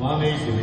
Tangga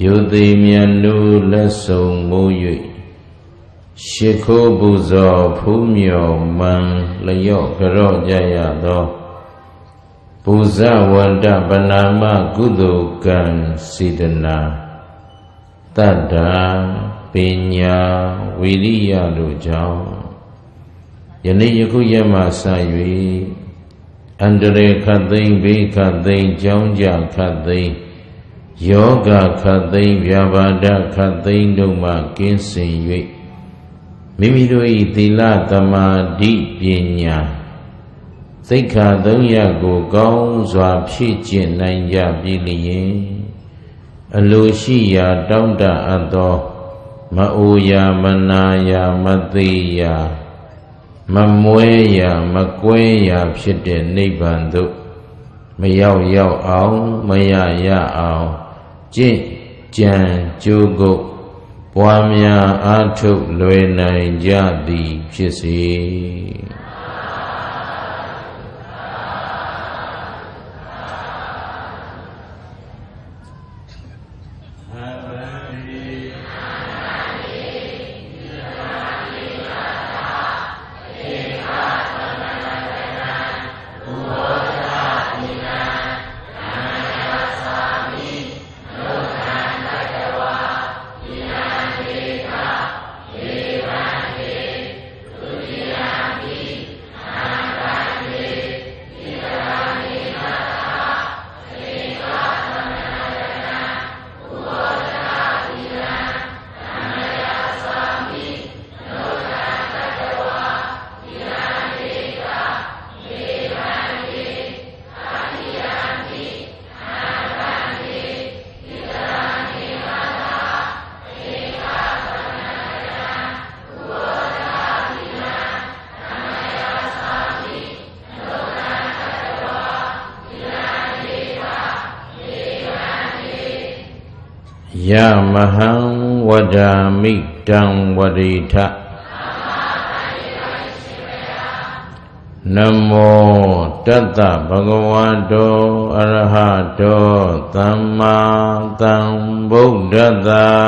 Yudhi mianu lesung muyui Shikho buzo phumyo man layo karo jaya do Puza wanda banama gudukan sidana Tada pinya wiliya lujau Yani yuku yamasayui Andare kadai bi kadai jaunja kadai Yoga kadai vyavada kadai doma kinsin yui Mimiru itila tamadi pinya Tikha dunya gu gong zwa pshi jin nanya biliye Alushiya dauda ado Mauya manaya matiya Mamweya makweya pshide nibandu Mayao yao ao mayaya ao Jin jan juguk Pwamya atuk lwe nai jadi pshisi Ya mahang wadamik dang wadita Namo tata bhagavato arahato tamma sambuddhata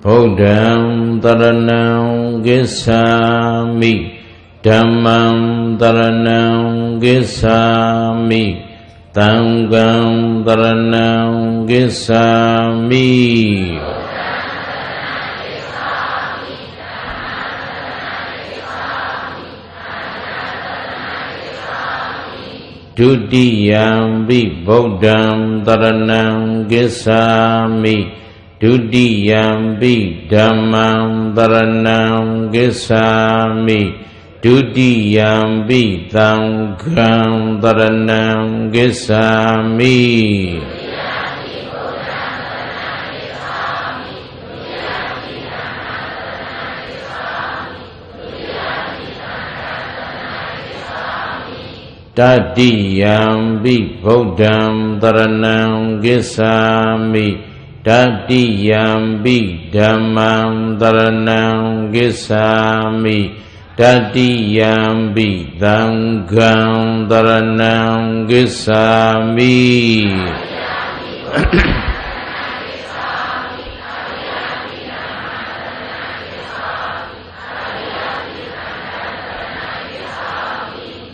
Bodang taranang gesami, damang taranang gesami, tanggang taranang gesami. Dudiyambi bodang taranang gesami, dudiyambi damang taranang gesami, dudiyambi tanggang taranang gesami. Dadiyambi bodam taranang gesami, dadiyambi damam taranang gesami, dadiyambi tanggang taranang gesami.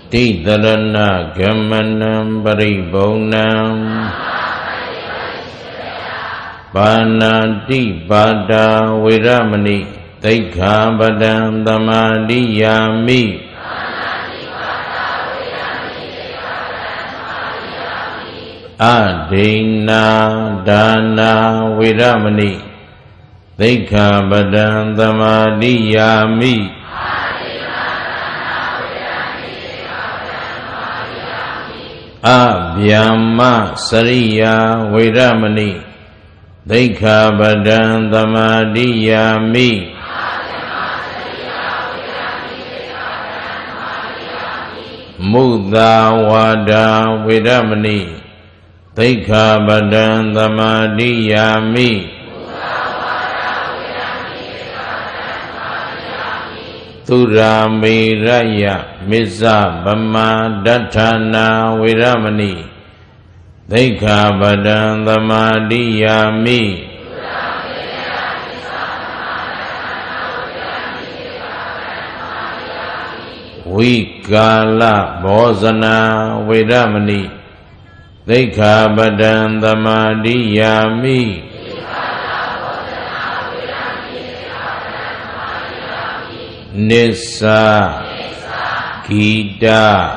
Tidharana gamanam paribonam panati pada wiramani taikha padam tamadiyami. Adina dana wiramani taikha padam tamadiyami. Abhyama sariya wiramani taikha padam tamadiyami. Mudawada wiramani taikha padam tamadiyami. Turamiraya misa bama datana wiramani taikha padam tamadiyami. Wikala bhojana wiramani taikha padam tamadiyami. Nisa, Gida,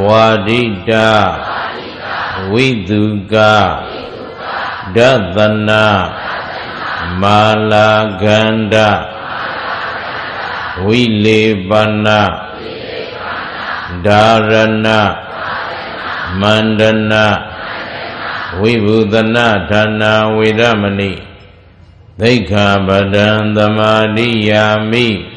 Wadida, Widuga, Dadana, Malaganda, Wilibana, Dharana, Mandana, Vibhudana, Dana Wiramani taikha padam tamadiyami.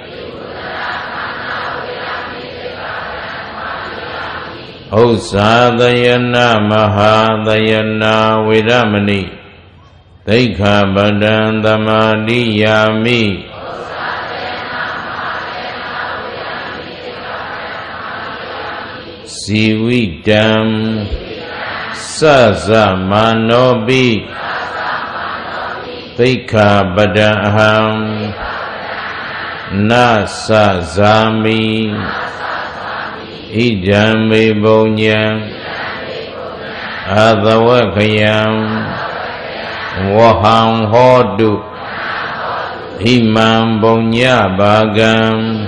Osadayana mahadayana wiramani taikha padam tamadiyami. Sividam sasamanobi taikha padam nasazami. Ijambi bonya adawakayam wahang hodu imam bonya bagam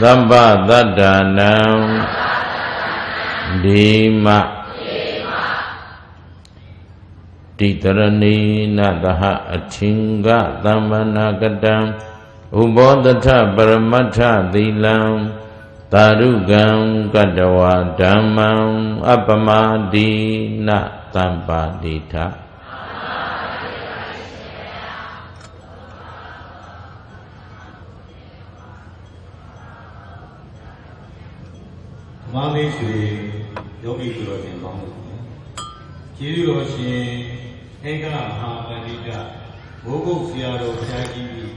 tambah dadanam dima ditarani nataha acingga tambana kadam ubodata paramata dilam tarugam kadawa damam apamadina tanpa dita. Kembali Sri Yogi Guru Singkong. Kiri Roshi Engkang Mahapadita Bogok Siaro Syakiri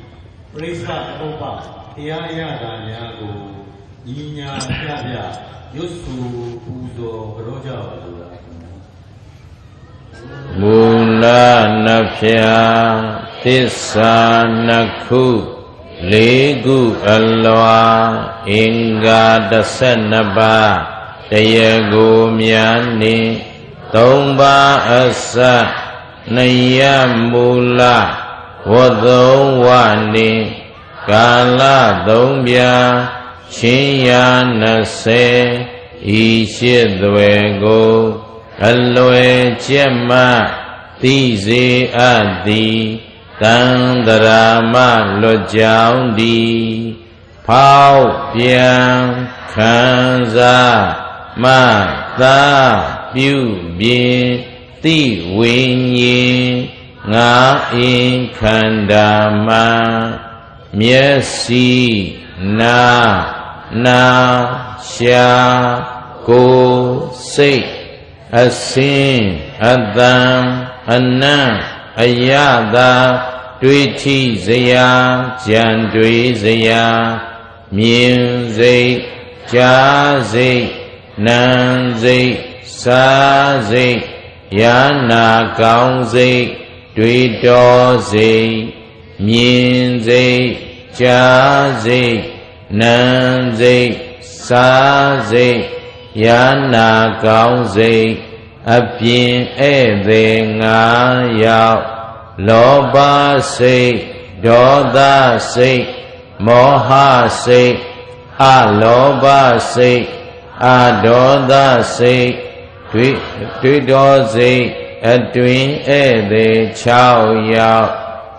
Periksa Tepopa Tiaya Danyaku Inya Kaya Yusu Pudo Roja Wala. ala nafsiha tisanaku ligu alwa ingga dasenaba tayagumyani tomba asa nayambula wadawani kala dombya shinyanase ishidwego alwe chema tizi adi tandarama lojang di pao piang kanza mata piu bien ti winyi ngain kandama miesi na sya ko se asin adam anna ayada duiti zaya jan dui zaya min zai ja zai nan zai sa zai ya na kaung zai dui do zai min zai ja zai nan zai sa zai ya na kaung zai apin eve nga yao loba se doda se moha se aloba se adoda se twido se atwin eve chao yao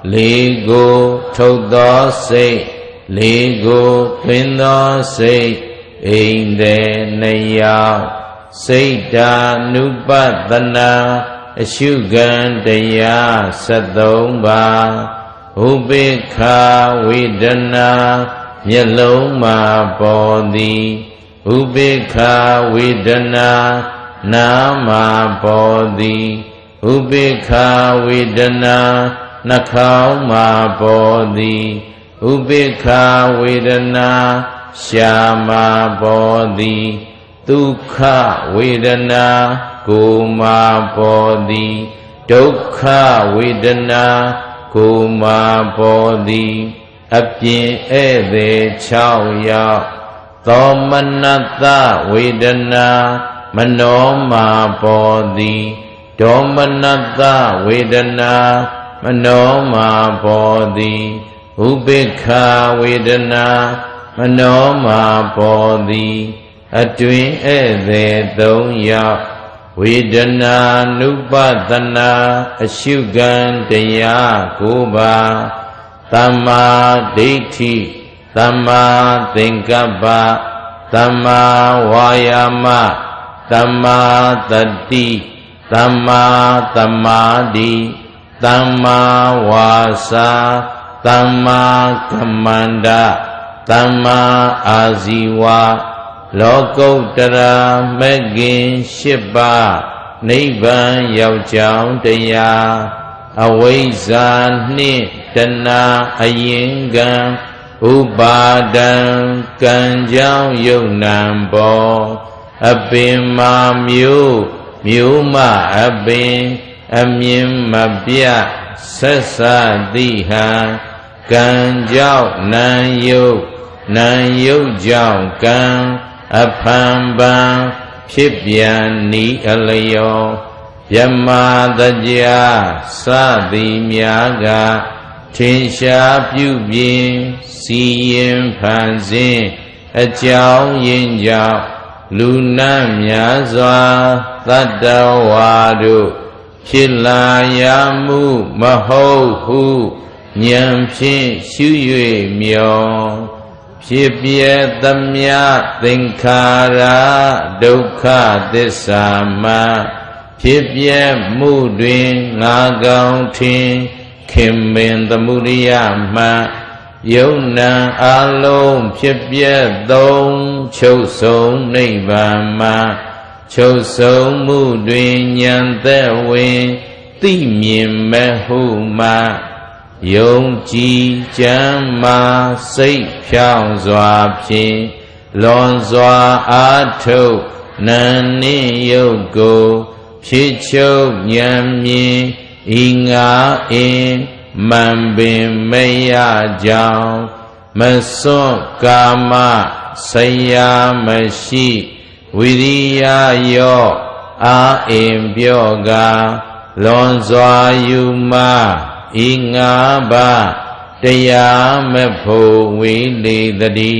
ligo thoda se ligo twindo se inde ne yao Saita nupadana asyugandaya sadomba ubekha wedana nyaloma bodhi ubekha wedana nama bodhi ubekha wedana nakhauma bodhi ubekha wedana syama bodhi Dukkha vedana kuma bodhi Dukkha vedana kuma bodhi Apyin eve chao yao Domanata vedana manoma bodhi Domanata vedana manoma bodhi Ubekha vedana manoma bodhi Atwin eve dong yao Wedana nupadana asyugandaya kuba Tama deiti Tama tingkaba Tama wayama Tama tati Tama tamadi Tama wasa Tama kamanda Tama aziwa Lokottara magin shibba Nibban yaujang daya Awaiza ni dana ayingan Ubadan kanjang yunambo Abin ma miu Miu ma abin Amin ma bia Sasa diha Kanjang nan yu jang kan Apambang Pshibhyani alayo Yamadajya Sadhimyaga Tinsha Pyubhyin Siyin Pansin Ajao Yin Jao Lunam Yazwa Tadawadu Chilayamu Mahohu Nyamshin Shuyue Myo Pshibhya tamya tingkara dukkha tisama Pshibhya mudwin ngagaung ting Khimbin tamuriyama Yonang alom pshibhya dong Chosong nivama Chosong mudwin nyantewin Timyin mehuma Yong chi chang ma say phyao zwa phin Lon zwa a thâu nan ni yo go Phi chou nyam nyi ingat membimbingnya jauh masuk kama saya masih wiriya yo aimbyoga lonzwa yuma ingaba daya mepho wili tadi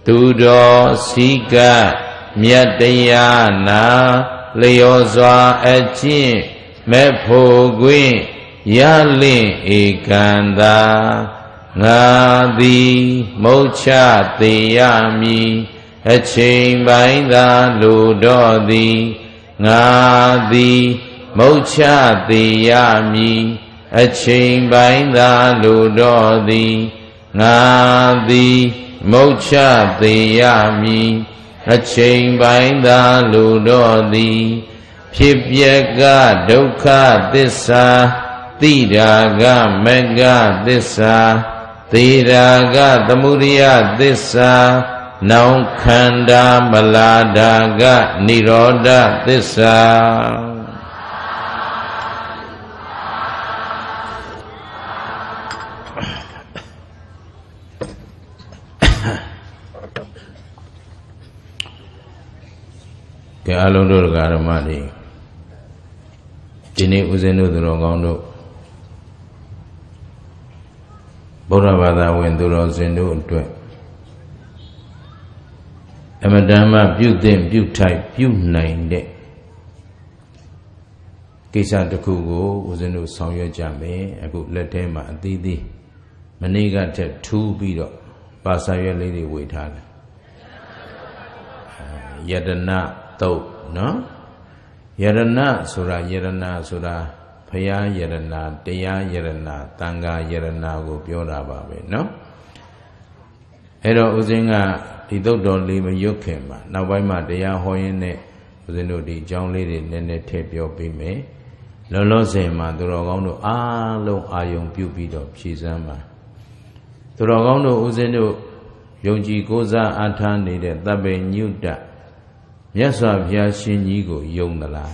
tudo siga myat daya na leyozwa achin mepho gwin yalin ikanda ngadi mocha tiyami achin baida ludo di ngadi mocha tiyami achin baida ludo di ngadi mocha tiyami achin baida ludo di phipyaka dukkha tissa tiraga megga tissa tiraga tamuriya tissa naukkhanda maladaga nirodha tissa. Ke alundur karamadi ini uzinu durogonduk Buddha Bada Wenduro Zindu Dwe Amadama Buddhim Buddhai Buddhain Dek Kisah Tukugu uzinu Sangya Jami Aku Lete Mahtidi Maniga Te Tubido Pasaya Lidi Withala Yadana no yarana sura yarana sura phaya yarana taya yarana tanga yarana ko pyo da ba be no aedo usin ga di thot do le myut khin ma naw bai ma taya ho yin ne usin do di chang le de ne ne the pyo pi me lon lon sin ma tu ro kaung do a long a yong pyu pi do phyi san ma tu ro kaung do usin do yong ji ko sa a tha ne de tat be nyutta Yasa biya shinigo yongala.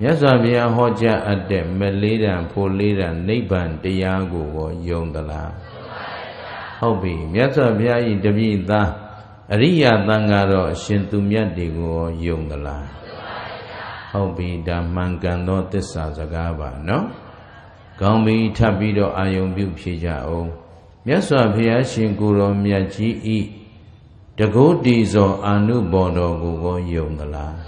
Yasa biya hoja ade meliran poliran niban diago yongala. Hobi, yasa biya idabida riya tangaro shintumyadigo yongala. Hobi damangano tesa zagaba, no? Gombi tabido ayong bupija o. Yasa biya shinguro miyaji i. Jago dizo anu bodo gugo yongala.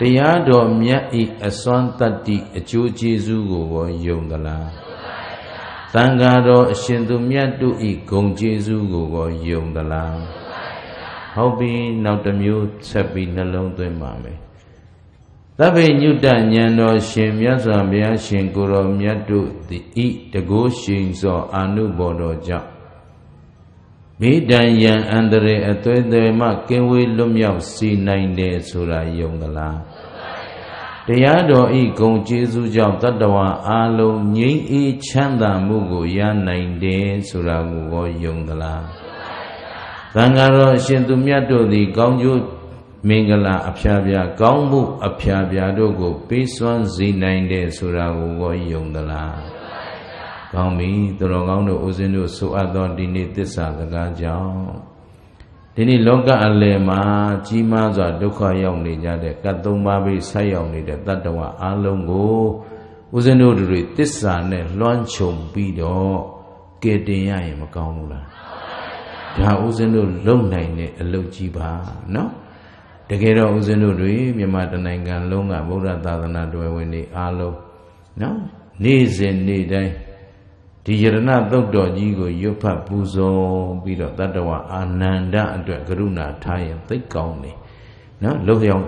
Tiado mia i ason tadi cuci zugo yongala. Tanggado shindu mia tu i gongci zugo yongala. Hobi nautamiu sepi nalong tu mame. Tapi nyudanya no shimia zambia shinguro mia tu di i jago shingzo anu bodo jak. Bidan yang andre atau dema kewe lumyau si nainde surayongala. Tiado i kong Jesu jauh tadawa alu nyi i chanda mugo yan nainde suramugo yongala. Tangaro sentumiado di kaunju mengala apshabya kaunbu apshabya dogo pesuan si nainde suramugo yongala. Kami terangkan untuk usin itu suatu dini tisa terkajau. Dini loga alema cima jadu kayong ni jadi katung babi sayong ni datang doa alunggu usin itu duri tisa ne loncong bido kedaya yang kau mula. Dah usin itu long nai ne long ciba, no? Dekira usin itu duri memang tenangkan longa bukan tanah dua ini alung, no? Ni seni deh. Dijerna dokdo jigo yopa buzo bido tadawa ananda adwa karuna thaya tikkaung ni no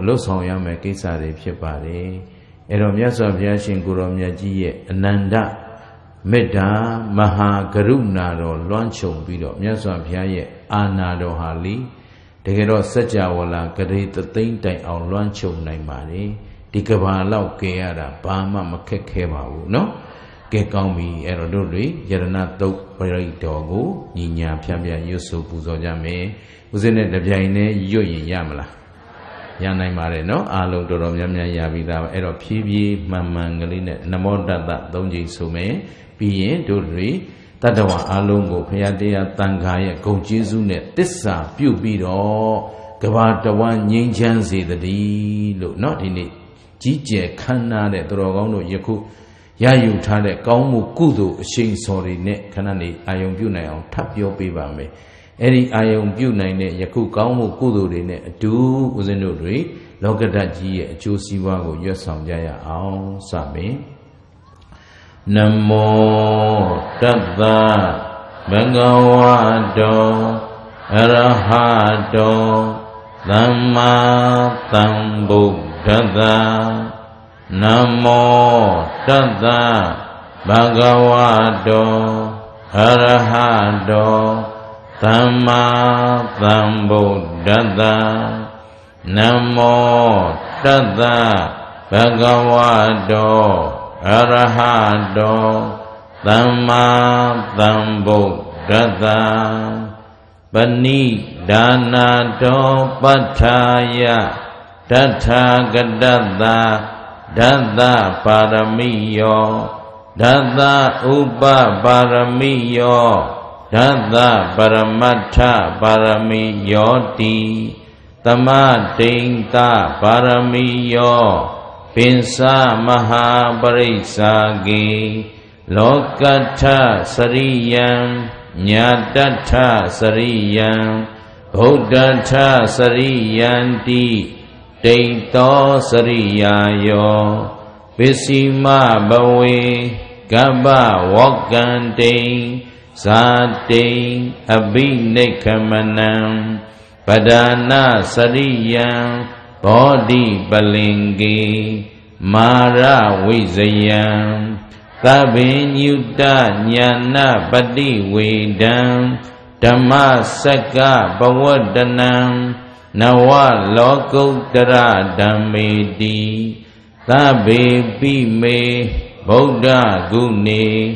lo song ya mae kaisa de phit pare aedo myatsaw phaya shin koro myat ji ye ananda metta maha karuna do lwan chong bido myatsaw phaya ye ana do ha li takai do sajjawala kade tatain tai aung lwan chong nai ma ni di kaba lauk ke ya da ba ma ma khek khe ba bu no Kekami erodori jarana tuk peridogu nyinya piamia Yusuf buzoja me uzene dabiaine yoyi yamla. yang naik mari no alung dorongnya ya bida erop pibi mamang ngeline namon data tongji sume piye duri tadawa alung go peyadea tangkaya gongji sune tissa piu biro kewa dawan nyingjan si tadi lo no ini jije kana de dorong no yaku ya yu tade kamu kudu sing sori ne kana ni ayong piu nai on tap yo piba me eri ayong piu nai ne yaku kamu kudu de ne adu usin do dui lokadat ji ye achu siwa ko yat saung ja ya aung sa me namo tattha bhagavato arahato samma sambuddhassa namo tattha bhagavato arahato samma sambuddhassa namo tattha bhagavato arahato samma sambuddhassa Panidhanato paccaya tathagata dada paramiyo dada upa paramiyo dada paramatha paramiyoti tamatinta paramiyo pinsa mahaparisagi lokatha sariyam nyatata sariyam buddhatha sariyanti Deito sariyayo visima bhawe gaba wakante sate abhinekamanam padana sariyam bodhi balingi mara vizayam tabinyuta nyana padi vedam dhammasaka bhavadanam Nawa lokuttara dhammeti tabe bime buddha gune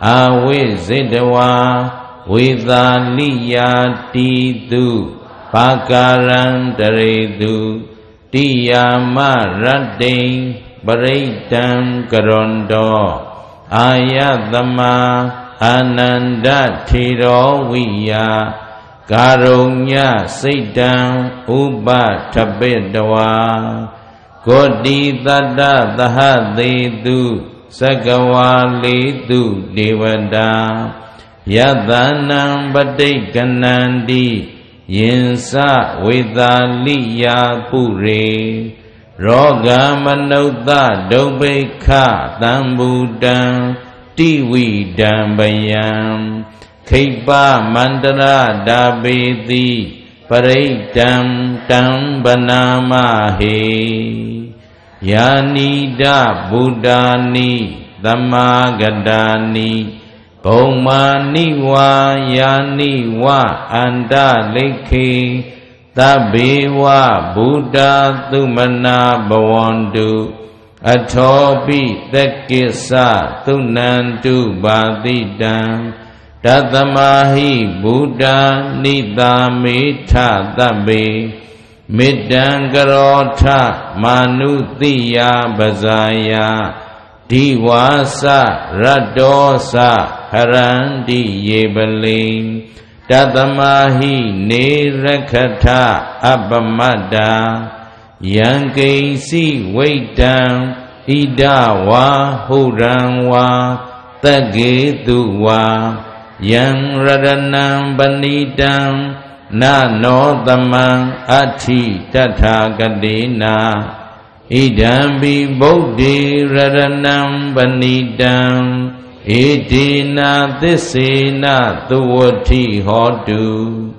aviziddhava vidhaliyati tu pakarantaretu tiyamaraddeng pareitam karondo ayatama ananda thiroviya Karunya sidang uba tabedawa Kodi tada dahadidu sagawalidu diwada Yadhanam badikanandi yinsa widhaliya puri Roga manudha dobeka tambudang tiwidam bayam Khipa mandara dabeti paridam tam banamahe yanida budani damagadani pomaniwa yaniwa andalekhi tabewa buddha tumana bhavantu athopi tekisa tunantu badidam Tatamahi Buddha nidamita tabe Middangarotha manutiya bazaya Diwasa radosa haranti yebalim Tatamahi nirakatha abamada Yankaisi waitam idawa huranwa tagetuwa Yang radanam banidam nano tamang athi tathagadena idambi bodhi radanam banidam idina thisena tuwati hodu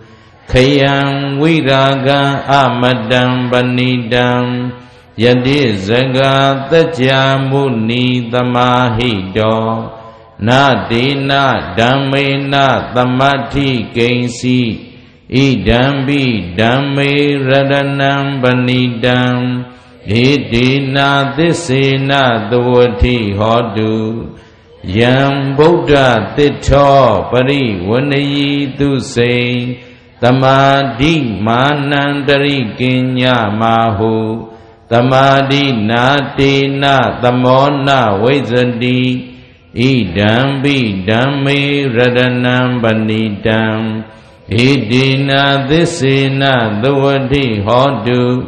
khayam viraga amadam banidam yadi zaga tajamuni tamahido Na dina dhammena tamati kensi idambi dhamme radanam banidam idina thisena duvati hodu Yam buddha titho pariwanayi tu se Tamadi manandari kinya mahu Tamadi natina tamona wezadi Idam bidam radanam bandidam Hidina thisina duvadi hodu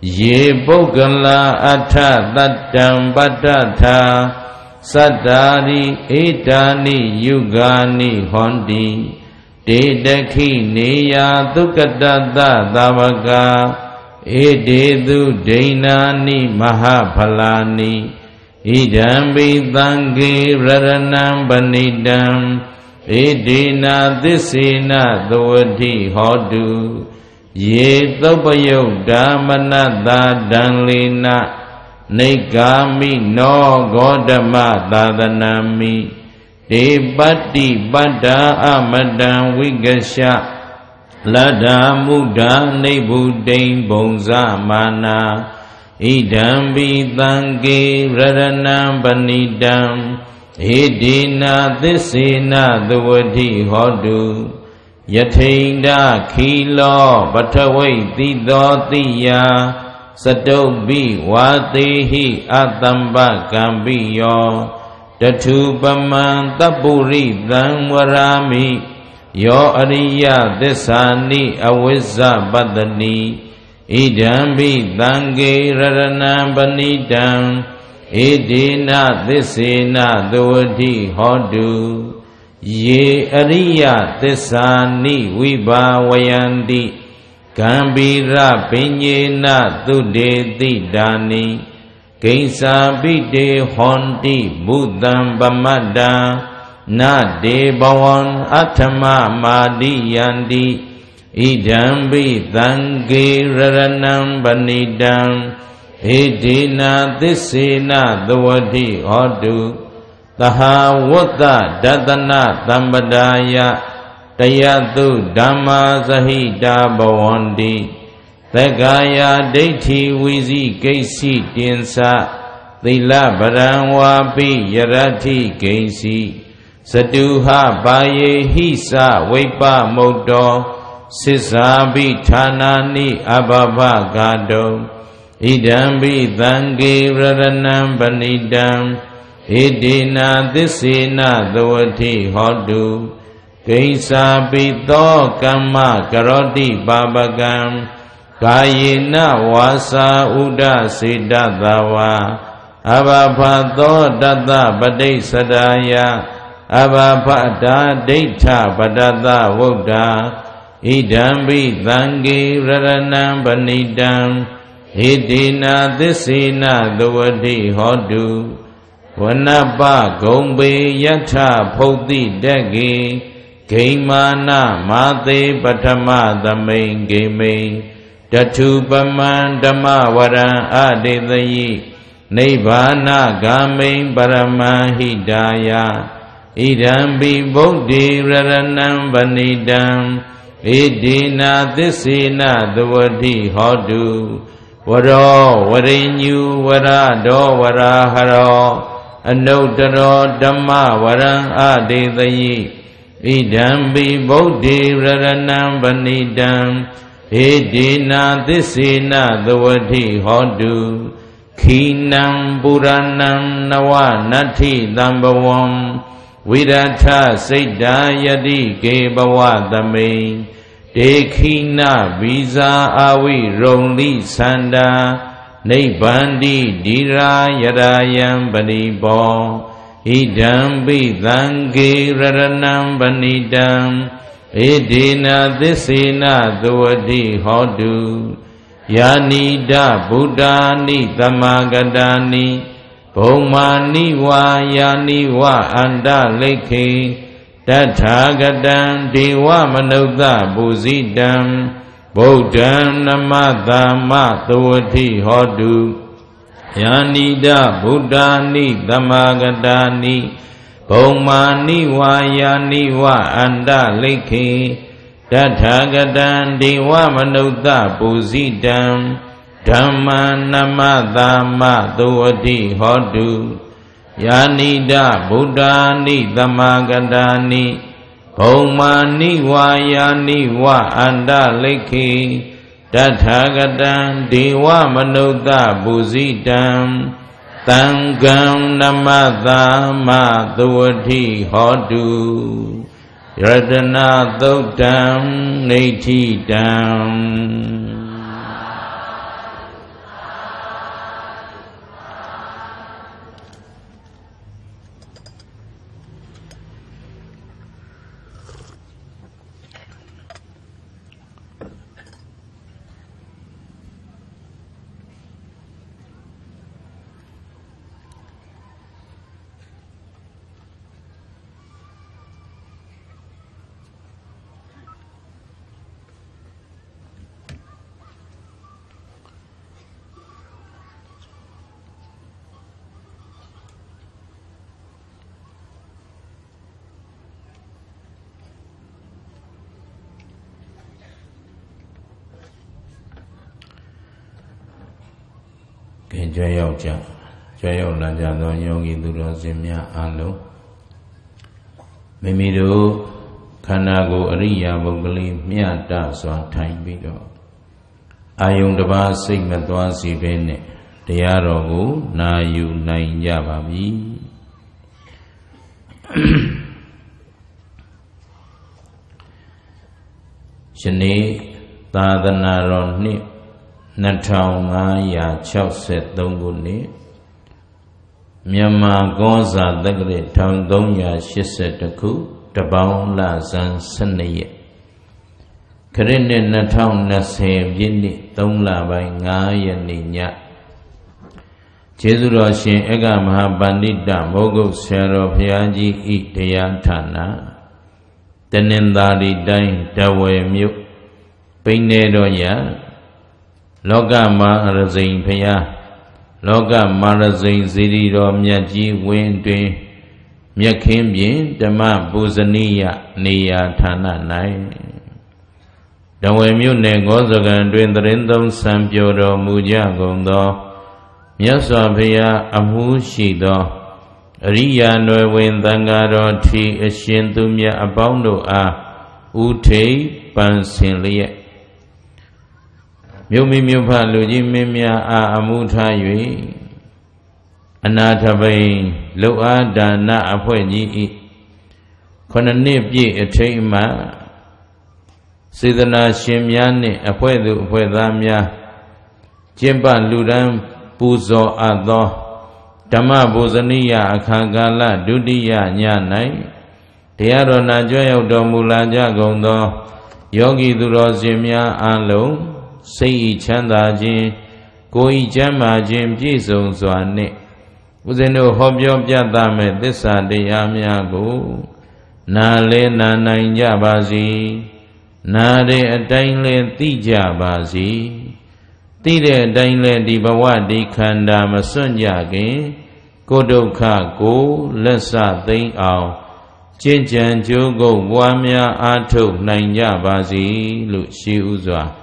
Ye bogala atha tatam padatha Sadari edani yugani hondi Dedakhi neya tukadada davaga Ededu deinani mahabhalani Idambi thangi raranam banidam Edina thisina duvadi hodu Ye topayo damana dadanlina Negami no godama dadanami Debati pada amadam wigasya Lada muda nebudain bongsa mana Idambi tangki radanam banidam Hidina thisina duvadi hodu Yathenda khilo patawai tidotiya Sadobi watehi atamba kambiyo Datupaman tapuri dangwarami Yo ariya desani awisa badani Idambi dangge raranam banidam Idina desina duwadi hodu Ye ariya tesani wibawayanti Gambira pinyena tude tidani Kesa bide honti budam pamada Nade bawon atama madiyanti Idambi tanggi raranam banidam Idina tisina duwadi hodu Tahawata datana tambadaya Tayatu dhamma sahita bawandi Tegaya deiti wizi keisi tinsa Tila barangwapi yarati keisi Saduha baye hisa wepa modo Sisabi tanani ababa gado Idambi thangi raranam banidam Idina thisina duvati hodu Kaisa pito kama karoti babagam Kayina wasa uda siddhatawa Abhapato data padai sadaya Abhapata deitha padata vuda Idambi thangi raranam banidam Idina thisina duvati hodu Wanapa gombe yatha phauti dage Kaimana mate patama dhameng game Datupaman dhammavara adetayi Nibbana game parama hidaya Idambi bodhi raranam vanidam Idina thisina duvadi hodu Varo varenyu varado varaharo Anodaro dhamma varang adetayi Idambi bodhi raranam vanidam Idina thisina duvadi hodu Khinam puranam navanathi dhambavam Viratha siddhayadi kebhavadame Dekhina visa avi rongli sanda Nebandi dirayarayam banibo Idambi thangi raranam banidam Idina thisina duvadi hodu Yanida buddhani tamagadani Bhumani wa yani wa andaleki Tathagatam diwa manudha buzidam Bodham namadhamma duvadi hodu Yanida buddhani dhammagadani Bhumani wayani wa andaliki Tathagatam diwa manudha buzidam Dhamma namadhamma duvadi hodu Yanida buddhani dhammagadani Bhaumani wayani wa andaliki Tathagatan diwa manuta busidam Tanggam namatha mathuwadhi hodu Ratana tukdam nechidam Jaya raja do yogi duro simya alo. Mimi do kanago ariya bogli miata swatai bido. Ayung daba sigma tua si bene. Tiarogu na yu na inja babi. Seni tadanaron ni. Nataunga ni Myanmar Goza Dagre Tangdonya Shisetaku Tabaung La San Sanaya Karine Nataung Nasem Yini Tongla Bai Ngaya Ninya Cheduro Shin Ega Mahabandita Mogo Sero Pyaji Itaya Tana Tenendari Dain Tawe Myuk Pinedoya Loga marazin paya, loga marazin ziri ro myaji wen twin, myakhin pyin dhamma puzaniya niya thana nai. Dawe myu ne gozakan twin tarindam sampyo ro muja gondo, myaswa paya amu shido, ariya no wen tanga ro thi ashintu mya abaundo a, utei pansin liya. Myomi myopa luji mimya a amutha yui Anathabai lo a dana apwe ji i Khona nipji athe ima Siddhana shimyani apwe du apwe dhamya Jimpa luram puzo a dho Dhamma bozaniya akhagala dudiya nyanai Tiyaro na joyaw do mulaja gondo Yogi duro simya alo Sei chanda jin, koi jama jin jizong zwane. Uzeno hobyo pyatame desa deyamyago. Na le na nainja bazi. Na re adain le tija bazi. Tire adain le di bawa di khanda masunja gen. Kodoka go lesa ting ao. Jinjan jogo wamya ato nainja bazi lu shi uzwa.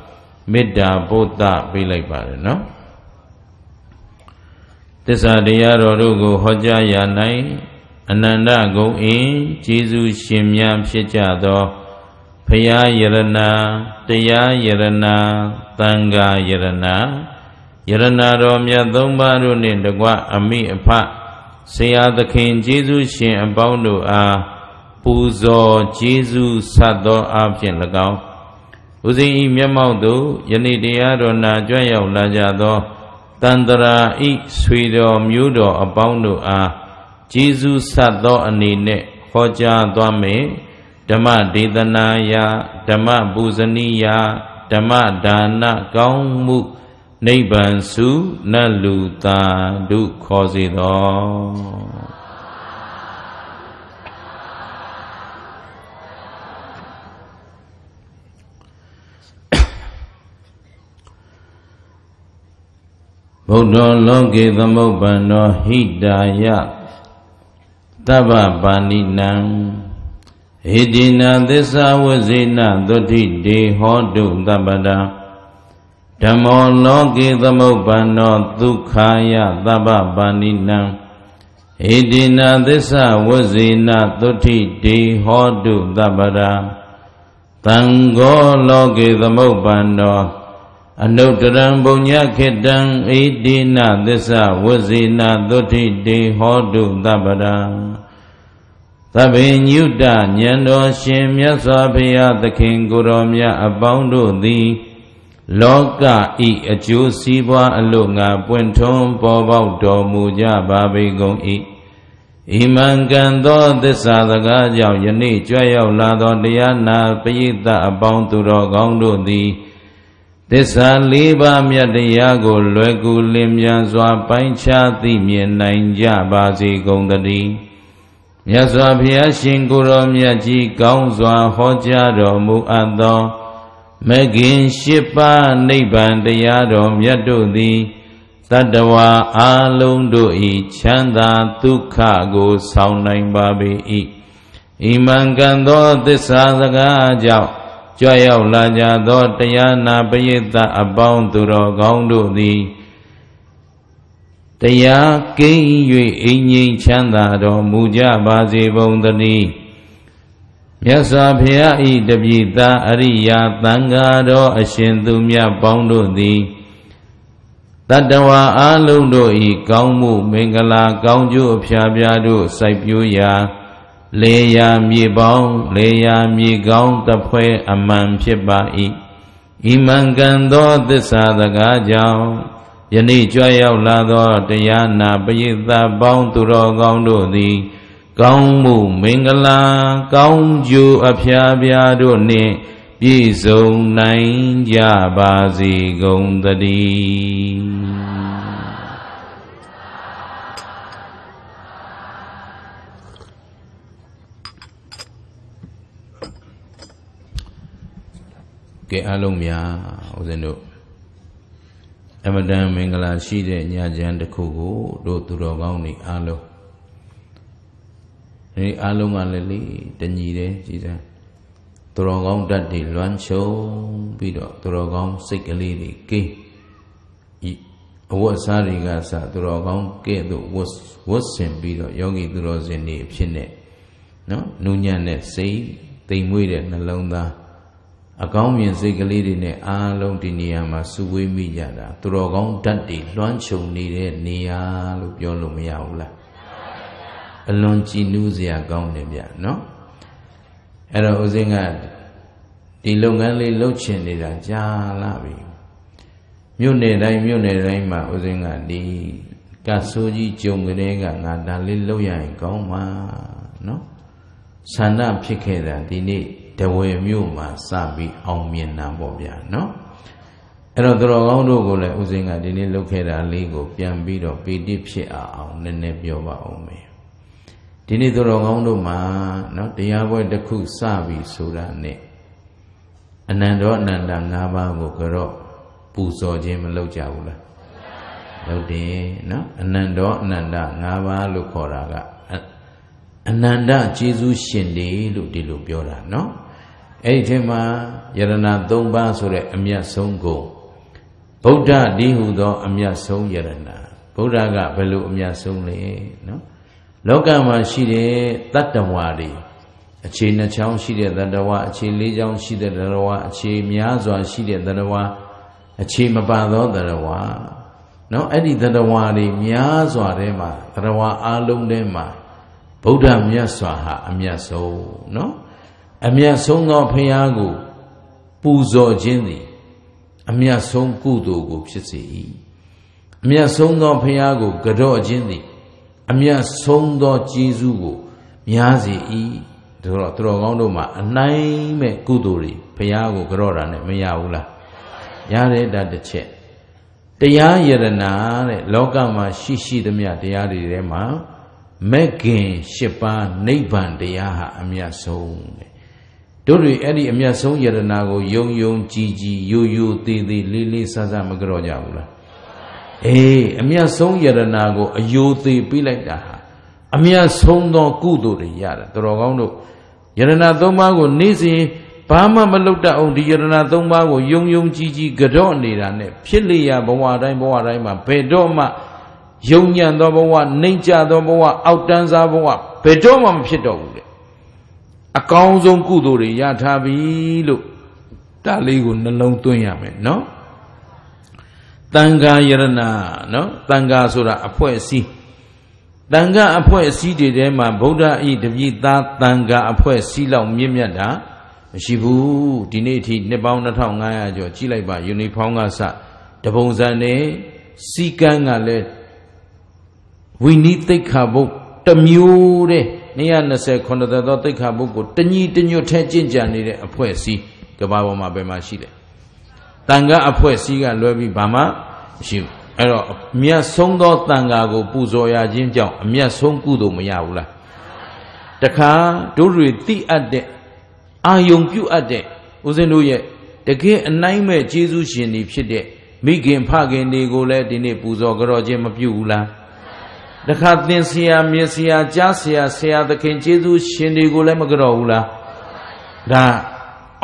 Midda bodha bilai pare no Tissa diyaro rugo hojaya nai Ananda go in Jesu shimyam shijado Phaya yarana, Taya yarana, Tanga yarana Yarana romya dhombaru nindagwa ami apa Seyadakhin Jesu shim abaudu a Puzo Jesu sadho abshin lagao Uzi miyamau do yani diyaro na jwayau lajado Tandara i suido myudo abaundo a Jesu sadho anine khoja dwame Dhamma dedanaya, dhamma buzaniya, dhamma dana gaungmu Neibansu naluta du khozido Buddha loke thamuppanno hidaya Tava paninam Hidina tissa vazina dodhi dehodu tapada Dhammo loke thamuppanno dukhaya tava paninam Idina desa wazina tuti di hodu tabara tanggo logi temu bando anu terang punya kedang idina desa wazina tuti di hodu tabara tapi nyuda nyendo shimya sabya taking guromya abandu di loka i aju siwa alu nga puenthom pobau domu ja babi gong i iman kanto desa daga jau yani jwayau la do diyana piyita abang turo gong do di desa liba mya diyago lwegu limya zwa pancha ti mye nain ja basi gong tadi mya zwa piya shinguro mya ji gong zwa hoja domu ando Megin shipa niban diyadom yadu di tadawa alung doi chanda tukha go saunai babi i iman kanto desa daga jau jwayau laja do diyana piyita abang turo gong do di diya kin yui inyin chanda do muja basi bong tadi Yasa pia i dabita ariya tangado asyentu mya bangdo di tadawa alung do i kaungmu mengala kaungju phyapya do saipyu ya leya mye bang leya mye kaung tapwe aman phit ba i iman kanto tissa daga jau yani jwayau la do diyana piyita bang turo kaung do di Kaungmu mengala kaungju aphyabya do ne pisong nain ja basi gong tadi. Ke alung ya usendo. Amadam mengala shi de nya jan taku do turo kaung ni alung. Ini alung alili denyi deh jika terogong dan diluan show bidok terogong sekali dikih wasari gasa terogong ke tu wasen bidok yogi terosen di sini no nunya ne si timui deh nalung dah agam yang sekali deh alung di niama suwi mijada terogong dan diluan show ni deh niya lupion lumiau lah Alonci nuzia gaung nebya, no? Era uzinga di longan li lochen ni da jala bi. Myone rai ma uzinga di kasoji jong ne ga ngada li loyan gaung ma, no? Sana phit khae da di ni dawe myo ma sa bi aung myen na paw bya, no? Era toro gaung do ko le uzinga di ni lok khae da li ko pyan pi do piti phit a aung ne ne pyo ba aung me. Dini dorong do ma no diyawe taku sabi soda ne anando ananda ngaba ko karo puso chin ma lou ja bu la lou tin no anando ananda ngaba lo khaw da ga ananda jesu shin de lo di lo pyo da no ai the ma yarana 3 ba so de amyat song gon buddha di hu do amyat song yarana buddha ga ba lo amyat song le no Lokama shide tatawari, ache na chao shide tatawa, ache lejao shide tatawa, ache miyazwa shide tatawa, ache mapado tatawa. No, adi tatawari miyazwa rema, tatawa alum rema, Buddha miyazwa ha amyaso, no? Amyaso ngao phayago, puzo jindi, amyaso kudo go pshitse i. Amyaso ngao phayago, gado jindi, Amya songdo jizu go miyazi i toro gongdo ma anai me kuduri phaya go garora ne maya bu la yare da de che taya yarana de loka ma shi shi tamya taya ri de ma megin shipa nibban taya ha amya song de do ri ai amya song yarana go yong yong ji ji yu yu ti ti li li sa sa ma garo ja bu la amya song yarana go ayuthi pi lai da ha amya song do kudo ri ya da toro kaung do yarana 3 ba go ni sin ba ma ma lou da aung di yarana 3 ba go yong yong ji ji gado ni da ne phit le ya bawa dai ma be do ma Yongyan dobawa, Ninja dobawa, Outdanza dobawa, Bedoma mpidobu. Akau zongku duri ya tabi lu, taligun nelong tunyame, no? Tangga yerna, no? Tangga sura apuesi, tangga apuesi di dema Buddha i debi ta tangga apuesi lau miemyada, sibu dineti nebau natau ngaya jo cilai ba yuni pongasa, debongzane sika ngale. Winitik habuk temyure, nia nase kondotatik habuku tenyi tenyo tecin jani de apuesi kebawa ma bemasi de. Tangga apuesi kan lebih bama sih. Ero mia songdo tangga go puzo ya jinjau, mia songku do meyaulah. Dekah dulu ti ade, ayong piu ade, uzenuye dekah naime Yesus sini pside, bikin pagi ni gole dini puzo keroje mapiulah. Dekat dengan sia, mesia, jasa, sia dengan Yesus sendiri gula magraula. Dah,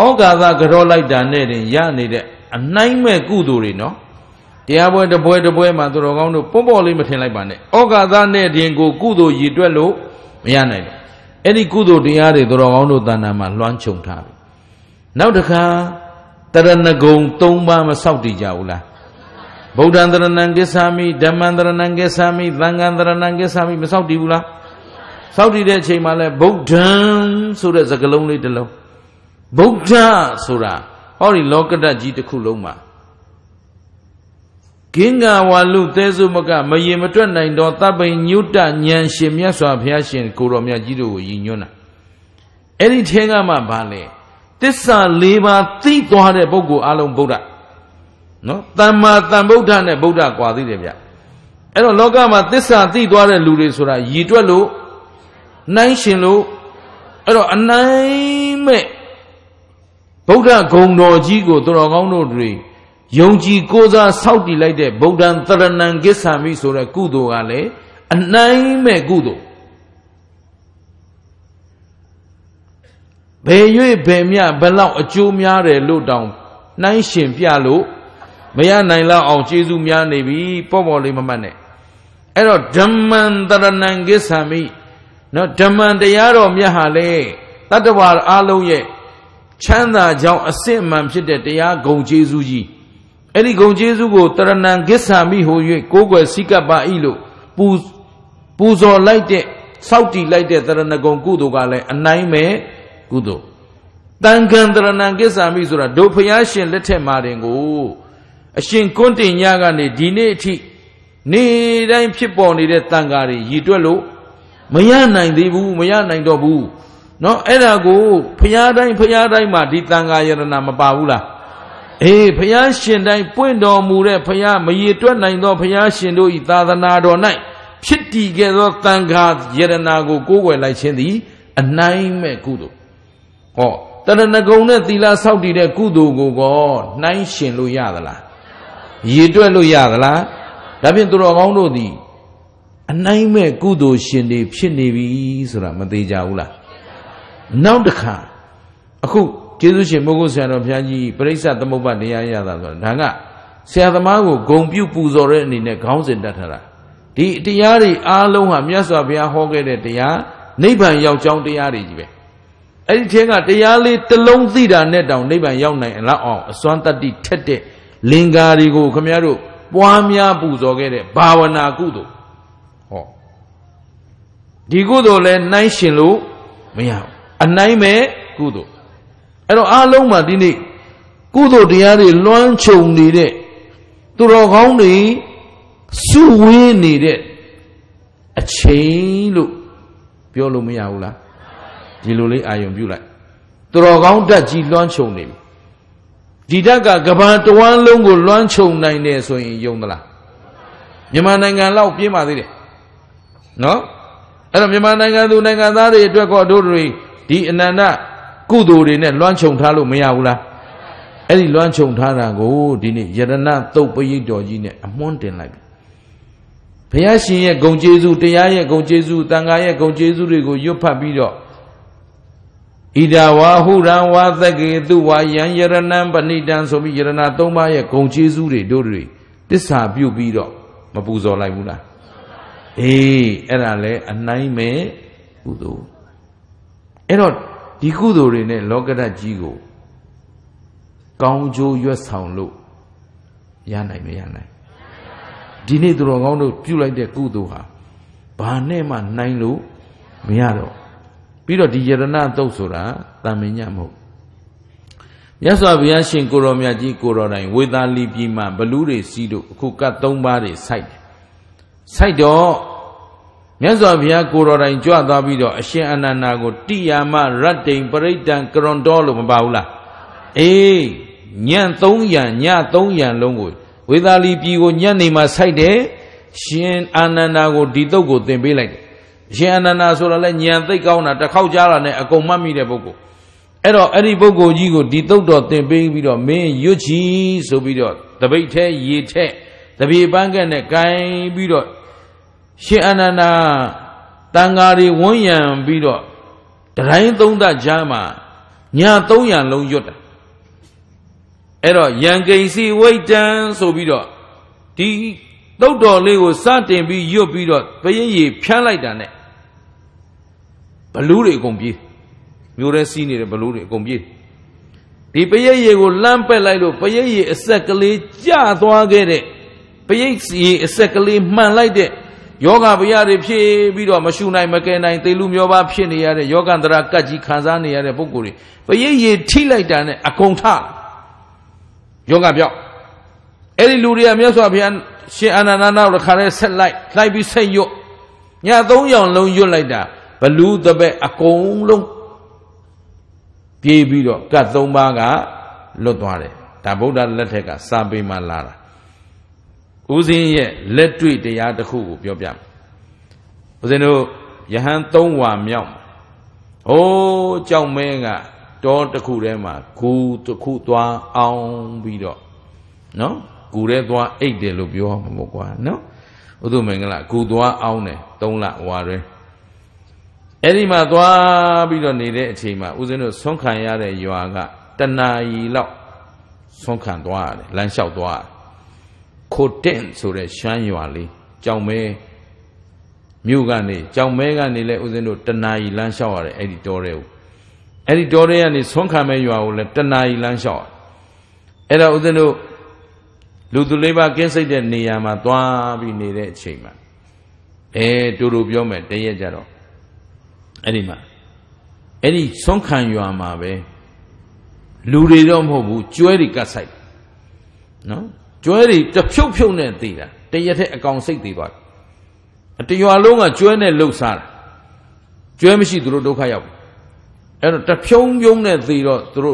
orang ada gerolai dan ni, ya ni dek, naime kuduri no. Tiap boleh mantu orang tu pemboli macam lain bane. Orang ada ni dia go kuduri dua lo, ya ni. Ini kuduri ada orang tu tanama lancung tahu. Nau dekat teranagong tumba masau dijaulah. Baudandra nangge sami, damandra nangge sami, langandra nangge sami, mesau diulah. Saudi dia cai malah Baudan surah segelung ni dulu. Baudan surah, orang lokada jitu kuluma. Kena walau tezu muka, maye macam ni dota bayinyuta nyanshemya swabhyashen kuromya jitu inyona. Eri tengah mah balik. Tisa lima ti tuhare bogu alam bora. No, tanpa Buddha ni Buddha kuasa dia. Eno loga mati sahdi dua orang luri sura, itu lu, naishin lu, eno naime Buddha gongnoji go tu orang gongnoji, yongji goza saudi lagi Buddha teranang kesami sura kudo ale, naime kudo. Bayu bemia belau acumia relu down, naishin pialu. Maya naila awal Yesus maya nabi pemoleh memane. Ero zaman teranangge sami, no zaman dia rom ya hale. Tadwar alu ye, canda jauh asyik mampu dia gong Yesusi. Eli gong Yesus go teranangge sami hoye kogu sika bailo, puzo lagi, sauti lagi teranagong kudo galai, anai me kudo. Tangkan teranangge sami sura dopayashin lete marengo. Asyik konten nyaga ni dineti ni dah impsi pon ni dah tanggari itu lo, maya naik debu maya naik dobu, no erago penyadai mati tanggaya nama baulah, penyasendai pun domure penyamai itu naik do penyasendo ita tanado naik, piti ke do tanggat yeranago kowe lai sendi naik mekudo, oh tananago nanti la saudi de kudo gogo naik sendo yadalah. Yaitu elu yadalah, tapi untuk orang orang di, naime kudo sendiri surat mati jauhlah. Nau dekah, aku Yesus semoga saya nampi periksa temu bandingan yadalah. Tengah, saya tamaku gompiu puzore ni nekau sendatara. Di tiari alu hamnya sahaja hoge de tiar, ni bang yau jauh tiari je. Ini tengah tiari telung tidak netau ni bang yau naik lah. Soan tadi tete. Lingkari ku kemaru, puamya puzo kere, bawana kudo. Oh, di kudo le naishin lu, meyau, anai me kudo. Ero alung mati ni, kudo dia ni lancung ni de, turokong ni, suwi ni de, aceh lu, piolu meyau lah, jiluli ayam piu lah, turokong dah jilancung ni. Didaga kebanyakan tuan longgo lancung naik ni soin yang dalah. Jemaah naikkan lau pih mati deh, no? Alam jemaah naikkan tu naikkan tadi dua kau duri di nana kuduri ni lancung thalu meyaulah. Eli lancung tharago di ni jerana tau bayi doji ni amonten lagi. Peyasinya gong Yesus tiaya gong Yesus tangaya gong Yesus rego yupa biro. Ida wahura wazagedu wayan yeranam panidan sobi yeranatoma ya kongce zure dore. Tisa biu biro, mapuzo lai mula. erale anai me kudo. Erot di kudo rene logara jigo. Kau jo yua saung lo, yanai me yanai. Dini duro ngau no pulai de kudo ha. Bahane ma nai lo, meyaro. Piro di jerana tau sura taminya mo. Yasa biya shin koro mya ji koro nai weda li pi ma balu re si do aku ka 3 ba re sai. Sai do Yasa biya koro nai jwa twa pi do ashin anana ko tiyama rattain paraitan krondo lo ma ba u la. Nyan 3 yan nya 3 yan long ko weda li pi ko nyan nei ma sai de shin anana ko di tok ko tin pe lai. Shin anana so la le nyan thai kaung na ta khau ja la ne akon mat mi de pokko. Ero eri bogo jigo di tok do tin pe pi do me yu chi so pi do tabai the ye the tabai ban kan ne kai pi do shin anana tanga ri won yan pi do drai 3 da ja ma nya 3 yan long yot ta ero yan kai si wait tan so pi do di tok do le ko sa tin pi yot pi do bayin ye phyan lai ta ne balu ri akon pi Yure sini de baluri kombi. Di paye go lampe lai lo paye esakali ja twa ge de. Paye esakali man lai de. Yoga paya de phit pi do ma shu nai ma kae nai tai lu myo ba phit ne ya de yoga ndara kat ji khan sa ne ya de pokko ri. Paye thi lai ta ne akon tha. Yoga pyaw. Ai lu ri ya myat swa phyan shin ananana lo kha le set lai pi set yot. Nya 3 yaung long yot lai ta. Balu ta be akon long Pye pi do kat 3 ba ka lot twa de da Buddha let thek ka sa pe ma la da Usin ye let twi taya takhu ko pyo pya Usin do yahan 3 wa myaw o chaung me ka do takhu de ma ku takhu twa aung pi do no ku de twa ait de lo pyo ma mo kwa no Udu mengala ku twa aung ne 3 la wa de Eri ma twa pi do nei de a chain ma usin do song khan ya de ywa ka tanai law song khan twa de lan lyaw twa khotin so de shan ywa le chaung me myu ka nei chaung me ka nei le usin do tanai lan lyaw ya de ai di do de o ai di do de ya nei song khan me ywa o le tanai lan lyaw ai da usin do lu tu le ba kin sait de nei ya ma twa pi nei de a chain ma tu lu pyo me tai ya ja do Eri ma, eri songkhan yua ma be, luri dom hobu cueri kasai, no, cueri terpiu piu ne tida, tida te akong sik tida, ati yua longa cueri ne lusar, cueri misi dulu dokayau, ero terpiu yong ne tida, dulu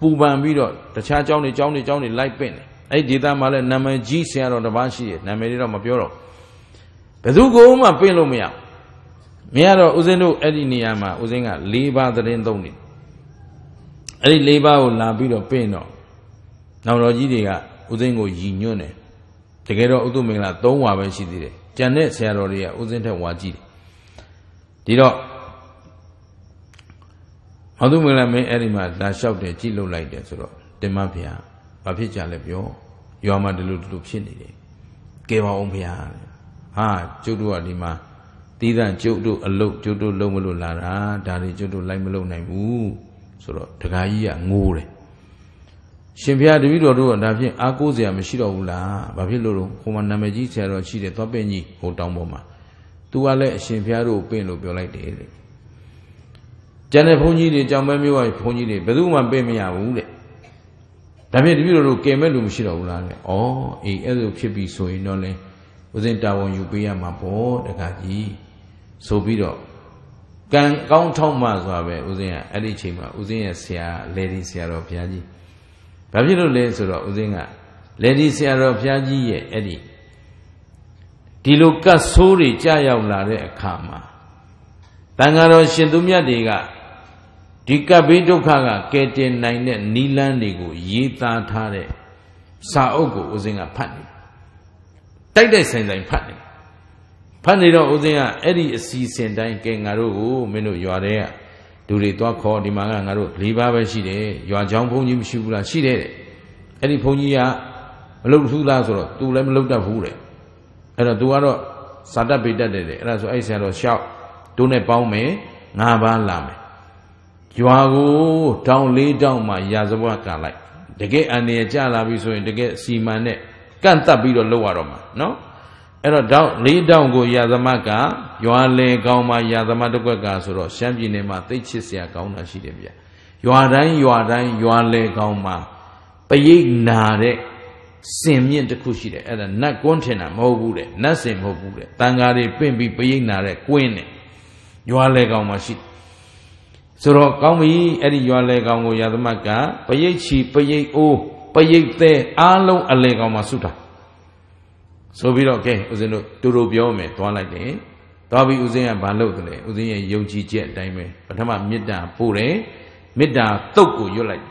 puban biro, tercah jauh ni light pen, ai jeda malah nama G siaran terbansi, nama ini ramah pioro, bedugo ma pelu mia. Miaro uzenu eri niyama uzenga leba tren tong ni eri leba o la pi do pen do naw do ji de ka uzen ko yi nywan ne takai do utu mengla 3 wa ba shi thi de jan ne saya do de ya uzen thak wa ji de di do ma tu mengla me eri ma la lyaw de ji lou lai de so do tin ma phya ba phit ja le pyo ywa ma de lu tu phit ni de ke ba aung phya ha chu tu wa di ma Tidak jodoh elok jodoh lom meluk lara dari jodoh lain meluk naimu surat tergai ya ngure. Sembilan ribu dua tapi aku saya masih dahula tapi lorong kuman nama jisya rosi itu apa ni hutang boma tu ale sembilan ribu penuh pelai deh. Jangan punya deh jangan mewah punya deh betul mampu mewah deh. Tapi ribu dua kemelu masih dahula le oh itu sebisoi nolai uzen tawon yupiya mampu tergai. So bido kan kaung thong ma swa be usin ya ai di chain ma usin ya sia lady sia do phyan ji ba phit lo le so do usin ka lady sia do phyan ji ye ai di lo kat so ri ja yaw la de akha ma tanga do shin tu myat de ka di kat be dukkha ka kae tin nai ne nilan ni ko yi ta tha de sa auk ko usin ka phat ni tai dai sain sain phat ni Pandai dong, uzinga, eri asisten dah ingkeng ngaruh, menu yuare, duri tua kor di mana ngaruh, liba bersih, yuar jang punyi mesti pula sih deh, eri punyi ya, lalu sudah surat, tu lem lalu dah pura, ada dua orang, sada beda deh, rasu aisyah lo syau, tune pau me ngabal lame, juagu daun li daun ma ya sebuah kalai, deke ane cala bisu deke simane kan tapi lo luaroma, no, ero daun li daun go ya sama ka, jual le kau ma ya sama doko kasuro, siam jine ma tecis ya kau nasi debia, juaran jual le kau ma, payik nare. Semien de kushire, ada nak kontena mau bule, nasem mau bule, tangari pembi peying nare kuene, juale kau masih, suruh kau ini, ada juale kau mau jatuh maka, peyik si, peyik o, peyik te, alau ale kau masuk dah, so biar oke, uzeno turu biome, tuan lagi, tapi uzenya balau tu le, uzenya yogi jet day me, pertama mida pure, mida tuku jualai.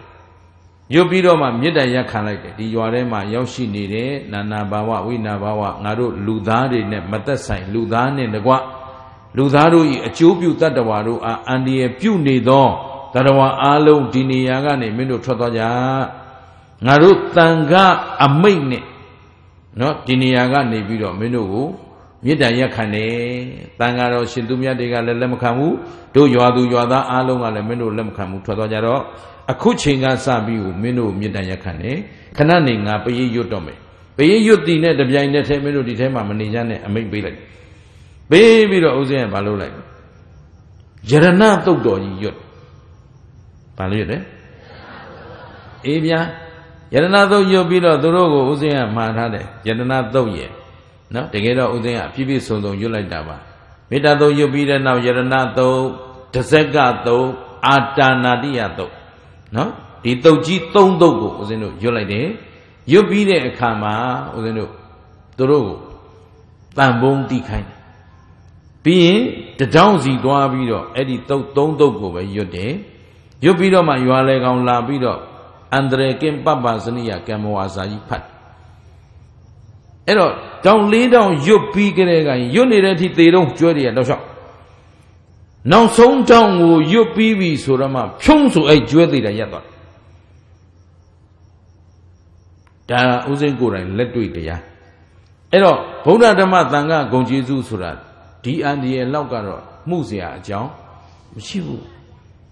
Yo bido ma mida ya kalai di yuare ma yaushi nire nana bawa wina bawa ngaru ludari ne matasai ludane negwa ludaru i acubiu tadawaru a andi piu nido tadawa alu dini yaga ne minu chotoja ngaru tangga amai ne no dini yaga ne bido minu mida ya kane tangga ro sindumia dega lelem kamu do yuadu yuada alu ngale minu lem kamu chotoja ro aku cinga sabiu minu midanya kane, karena nenga bayi yudome, bayi yudi ne debya ini saya minu di saya mama nija ne amik bilang, bayi biru usia balu lagi, jarana tu doji yud, balu yud eh, iya, jarana tu yud biru dorogo usia mana deh, jarana tu ye, no, dengar usia pipi sundung yulai daba, mida tu yud biru nau jarana tu, tersegat tu, ada nadi tu. No, di tauji tong dogo, uzeno yolai de, yobi de kama, uzeno torogo, tambong di kain, pin, tejau zi doa bido, edi tau tong dogo ba yode, yobi do ma yuale kaun la bido, andre kem papa senia kem wazai pat, ero tau le dau yobi kere kain, yone de ti te dong jori ya dosok. Nau song jang wu yu bibi surama piong su ai jue di daya to. Da uzeng kurai ledui daya. Ero bona dama tanga gongji zu surat di andie laukaro musia jang musibu.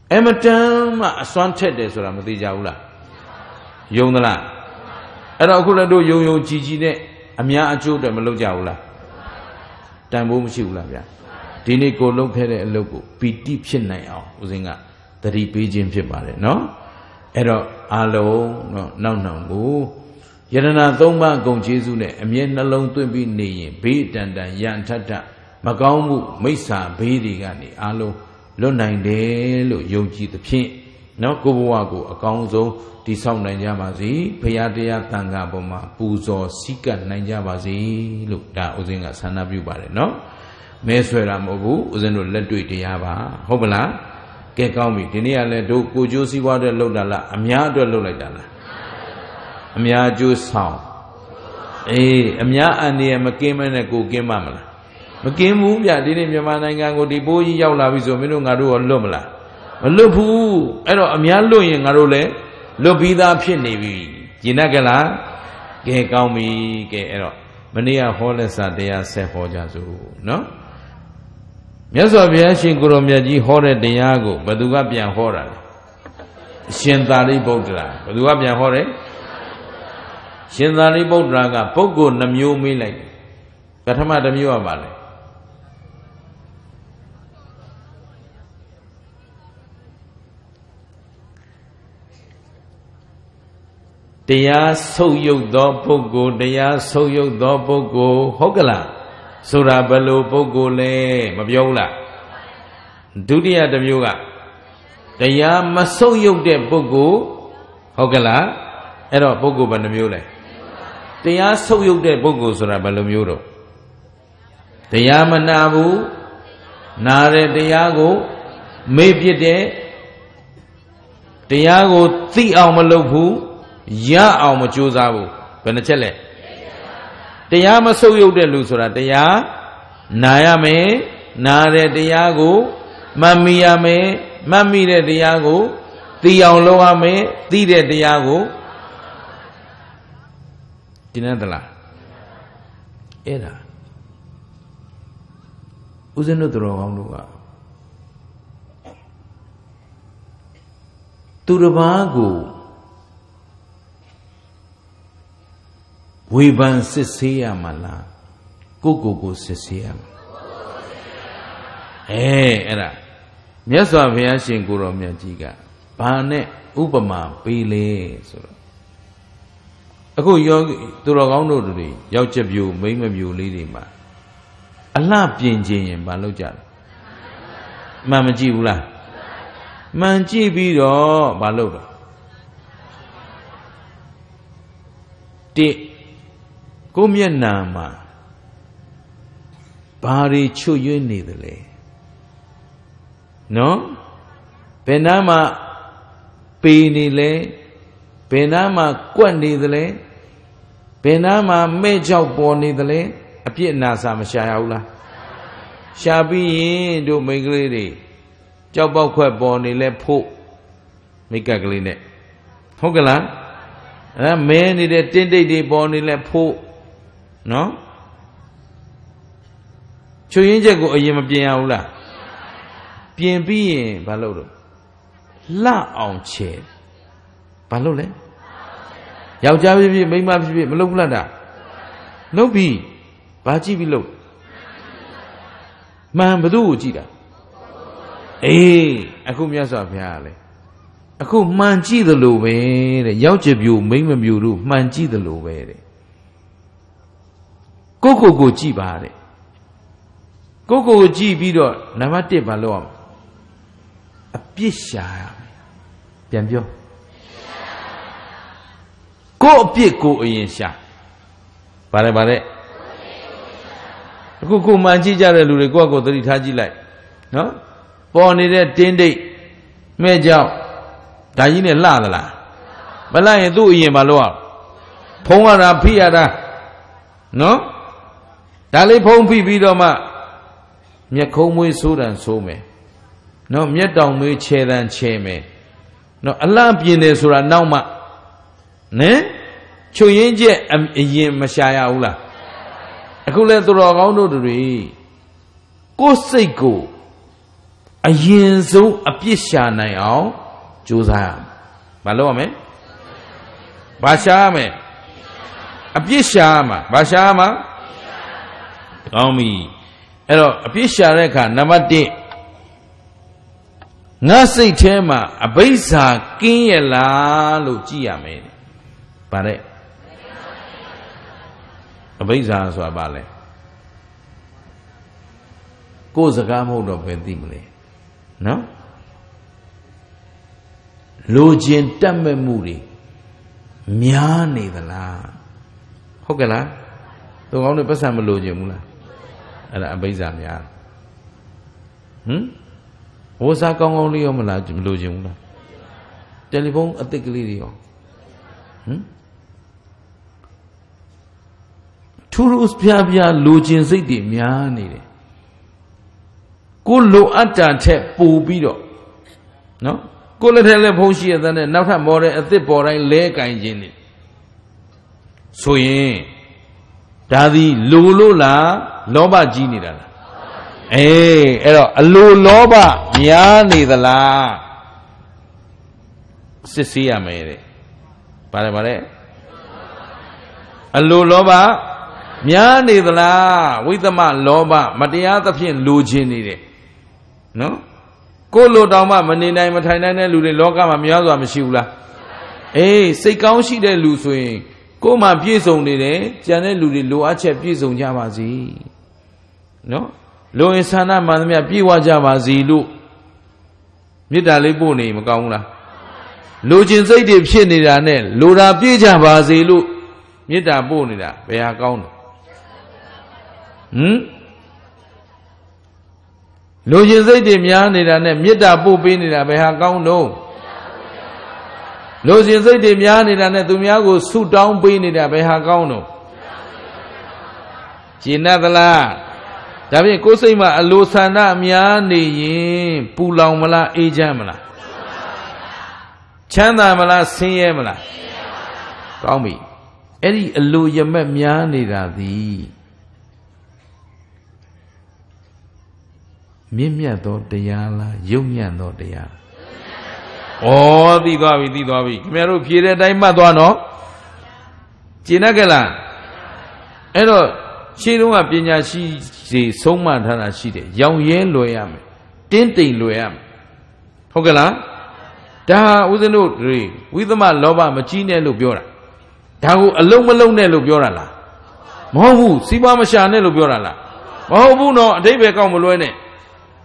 Ematan ma swan tede surama di jaula. Yongala. Ero kula do yong yong jiji ne amia ajo da melo jaula. Dan bo musibu la bia. Dini golong kere logo piti pshenai ao uzinga tari pijim pshemare no ero alo no nau nanggu yarana tongma gong jesu ne amye nalong twinpi ne yin be dandan yan thatta makaung mu maissa be ri ga ni alo lwat nai de lo yongji the phin no ko bwa ko akaung song ti saung nai ja ba si phaya taya tanga paw ma pu zo sikat nai ja ba si lo da uzinga sana pyu pare no Mesra mobu uzeno ledui diaba, hobala, kekaumi, dinia ledu kujusi water lodala, amia do lodala, amia juice sound. Amia andi makema na kuke mamala. Makemu ya dinim yamana ngango di boyi yaula wizo minu ngaru or lomala. Lobu, ero amia loy ngarule, lobida pshinibi, jinagala, kekaumi, ke ero. Mania holesa dea sehojazu, no? Miasa biya shinguro miyaji hore deyago, baduga biya hora. Shintari bodra, baduga biya hore. Shintari bodra ga pogo namyo milai. Katama damyo abale. Deya soyok do pogo, deya soyok do pogo, hokala. Surabalo pogo le, mabiola. Dunia damyoga. Deya masoyok de pogo, hokala. Ero pogo bandamyola. Deya soyok de pogo surabalo myoro. Deya manabu, nare deyago, mebide. Deyago ti aumalobu. Ya awam cuzabu, benar cale. Tiada masuk yaudah lusurat. Tiada naya me, nare tiada go, mamiya me, mamire tiada go, tiang loa me, tire tiada go. Tina telah. Era. ဦးဇင်းတို့တော်ကောင်းတို့ကသူတစ်ပါးကိုဝေဖန်စစ်ဆေးရမှာလားကိုစစ်ဆေးရမှာအဲ့ဒါမြတ်စွာဘုရားရှင်ကိုတော်မြတ်ကြီးကဘာနဲ့ဥပမာပေးလဲဆိုတော့အခုယောဂီသူတော်ကောင်းတို့တွေယောက်ျက်ပြိုမိန်းမပြိုလေးတွေမှာအလှပြင်ခြင်းရင်ဘာလုပ်ကြလဲမှန်မကြည့်ဘူးလားမှန်ကြည့်ပြီးတော့ဘာလုပ်တော့တိကိုမျက်နှာမှာဘာတွေချွတ်ယွင်းနေသလဲနော်ဘယ်နှမှာပေနေလဲဘယ်နှမှာကွက်နေသလဲဘယ်နှမှာမဲ့ကြောက်ပေါ်နေသလဲအပြစ်အနာစာမရှာရဘူးလားရှာပြီးရင်တို့မိန်းကလေးတွေကြောက်ပေါက်ခွက်ပေါ်နေလဲဖို့မိတ်ကပ်ကလေးနဲ့ဟုတ်ကလားအဲမဲနေတဲ့တင်းတိတ်တွေပေါ်နေလဲဖို့နော်ချွေရင်းချက်ကိုအရင်မပြင်ရဘူးလားပြင်ပြီးရင်ဘာလုပ်လို့လှအောင်ချေဘာလုပ်လဲယောက်ျားဖြစ်ဖြစ်မိန်းမဖြစ်ဖြစ်မလုပ်ဘူးလားတာလုပ်ပြီးဘာကြည့်ပြီးလုပ်မှန်ဘသူ့ကိုကြည့်တာအေးအခုမြတ်စွာဘုရားကလေအခုမှန်ကြည့်သလိုပဲတဲ့ယောက်ျားပြိုမိန်းမပြိုတို့မှန်ကြည့်သလိုပဲတဲ့ကိုကြည့်ပါတဲ့ကိုကြည့်ပြီးတော့နံပါတ်1ဘာလုပ်အောင်အပြစ်ရှာရမယ်ပြန်ပြောကိုအပြစ်ကိုအရင်ရှာပါလေအခုကိုမှန်ကြည့်ကြတဲ့လူတွေကိုယ့်ကိုယ်သတိထားကြည့်လိုက်နော်ပေါ်နေတဲ့တင်းတိတ်မဲ့ကြောင့်ဒါကြီးနဲ့လှသလားမလှရင်သူ့အရင်ဘာလုပ်အောင်ဖုံးရတာဖိရတာနော်ဒါလေးဖုံးဖိပြီးတော့မှမျက်ခုံးမွေးဆိုးတန်ဆိုးမယ်နော်မျက်တောင်မွေးခြေတန်ခြေမယ်နော်အလှပြင်းတယ်ဆိုတာနောက်မှချွတ်ရင်းချက်အရင်မရှာရဘူးလားအခုလဲသူတော်ကောင်းတို့တွေကိုယ်စိတ်ကိုအရင်ဆုံးအပြစ်ရှာနိုင်အောင်ကြိုးစားရမယ်မလုပ်ရမယ်ဘာရှာရမယ်အပြစ်ရှာရမှာဘာရှာရမှာကောင်းပြီအဲ့တော့အပြစ်ရှာတဲ့အခါနံပါတ်1ငါစိတ်ထဲမှာအဘိဇ္ဇာကင်းရလားလို့ကြည့်ရမယ်ပါတဲ့အဘိဇ္ဇာဆိုတာဘာလဲကိုယ်စကားမဟုတ်တော့ဘယ်သိမလဲနော်လိုချင်တတ်မဲ့မှုတွေများနေသလားဟုတ်ကဲ့လားသူကောင်းတွေပတ်စံမလိုချင်ဘူးလားအဲ့ဒါအဘိဇ္ဇာများဝါစာကောင်းကောင်းလေးရောမလားမလိုချင်ဘူးလားတယ်လီဖုန်းအသစ်ကလေးတွေရောသူတို့ပြလိုချင်စိတ်တွေများနေတယ်ကိုလိုအပ်တာထက်ပိုပြီးတော့နော်ကိုလက်ထက်လည်းဖုံးရှိရတဲ့နောက်ထပ်မော်ဒယ်အသစ်ပေါ်တိုင်းလဲကင်ခြင်းနေဆိုရင်ဒါသည်လိုလို့လားလောဘကြီးနေတာလားအဲ့တော့အလိုလောဘများနေသလားစစ်ဆေးရမယ်တဲ့ပါလေအလိုလောဘများနေသလားဝိသမလောဘမတရားသဖြင့်လိုချင်နေတယ်နော်ကိုလိုတောင်မှမနေနိုင်မထိုင်နိုင်တဲ့လူတွေလောကမှာများစွာမရှိဘူးလားစိတ်ကောင်းရှိတဲ့လူဆိုရင်ကိုမှပြည့်စုံနေတယ်ကြံတဲ့လူတွေလိုအပ်ချက်ပြည့်စုံကြပါစေနော်လိုရင်ဆန္ဒမှန်သမျှပြည့်ဝကြပါစေလို့မေတ္တာလေးပို့နေမကောင်းဘူးလားလိုချင်စိတ်တွေဖြစ်နေတာနဲ့လိုတာပြည့်ကြပါစေလို့မေတ္တာပို့နေတာဘယ်ဟာကောင်းလဲလိုချင်စိတ်တွေများနေတာနဲ့မေတ္တာပို့ပေးနေတာဘယ်ဟာကောင်းတော့လိုချင်စိတ်တွေများနေတာနဲ့သူများကိုဆုတောင်းပေးနေတာဘယ်ဟာကောင်းတော့ကျေနပ်သလားဒါဖြင့်ကိုယ်စိတ်မှာအလိုဆန္ဒများနေရင်ပူလောင်မလားအေးချမ်းမလားချမ်းသာမလားဆင်းရဲမလားကောင်းပြီအဲ့ဒီအလိုယမက်များနေတာသည် မြင့်မြတ်သောတရားလားယုံညံ့သောတရား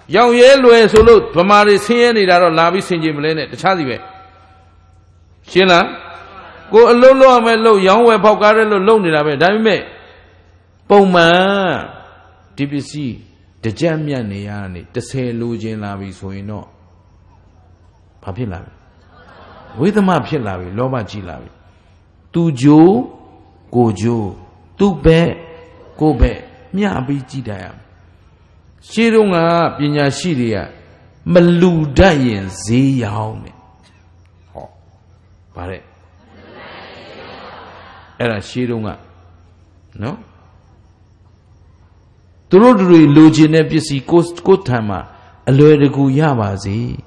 Yang ye lue sulut pemari sieni daro labi sinji melene tchadi be. Sila ko lolo ame lo yang we paukare lo lo nirabe dami me. Poma DPC dejamnya ne ya ne tse lu je labi soino. Papi labi. Widama pi labi loba ji labi. Tuju kojo tube kobe nyabi ji dayam. Sirunga pinya siria meludayen ziyaume. Oh, pare. Era sirunga, no? Turuduri lojine pisi kotama aloereku yabazi,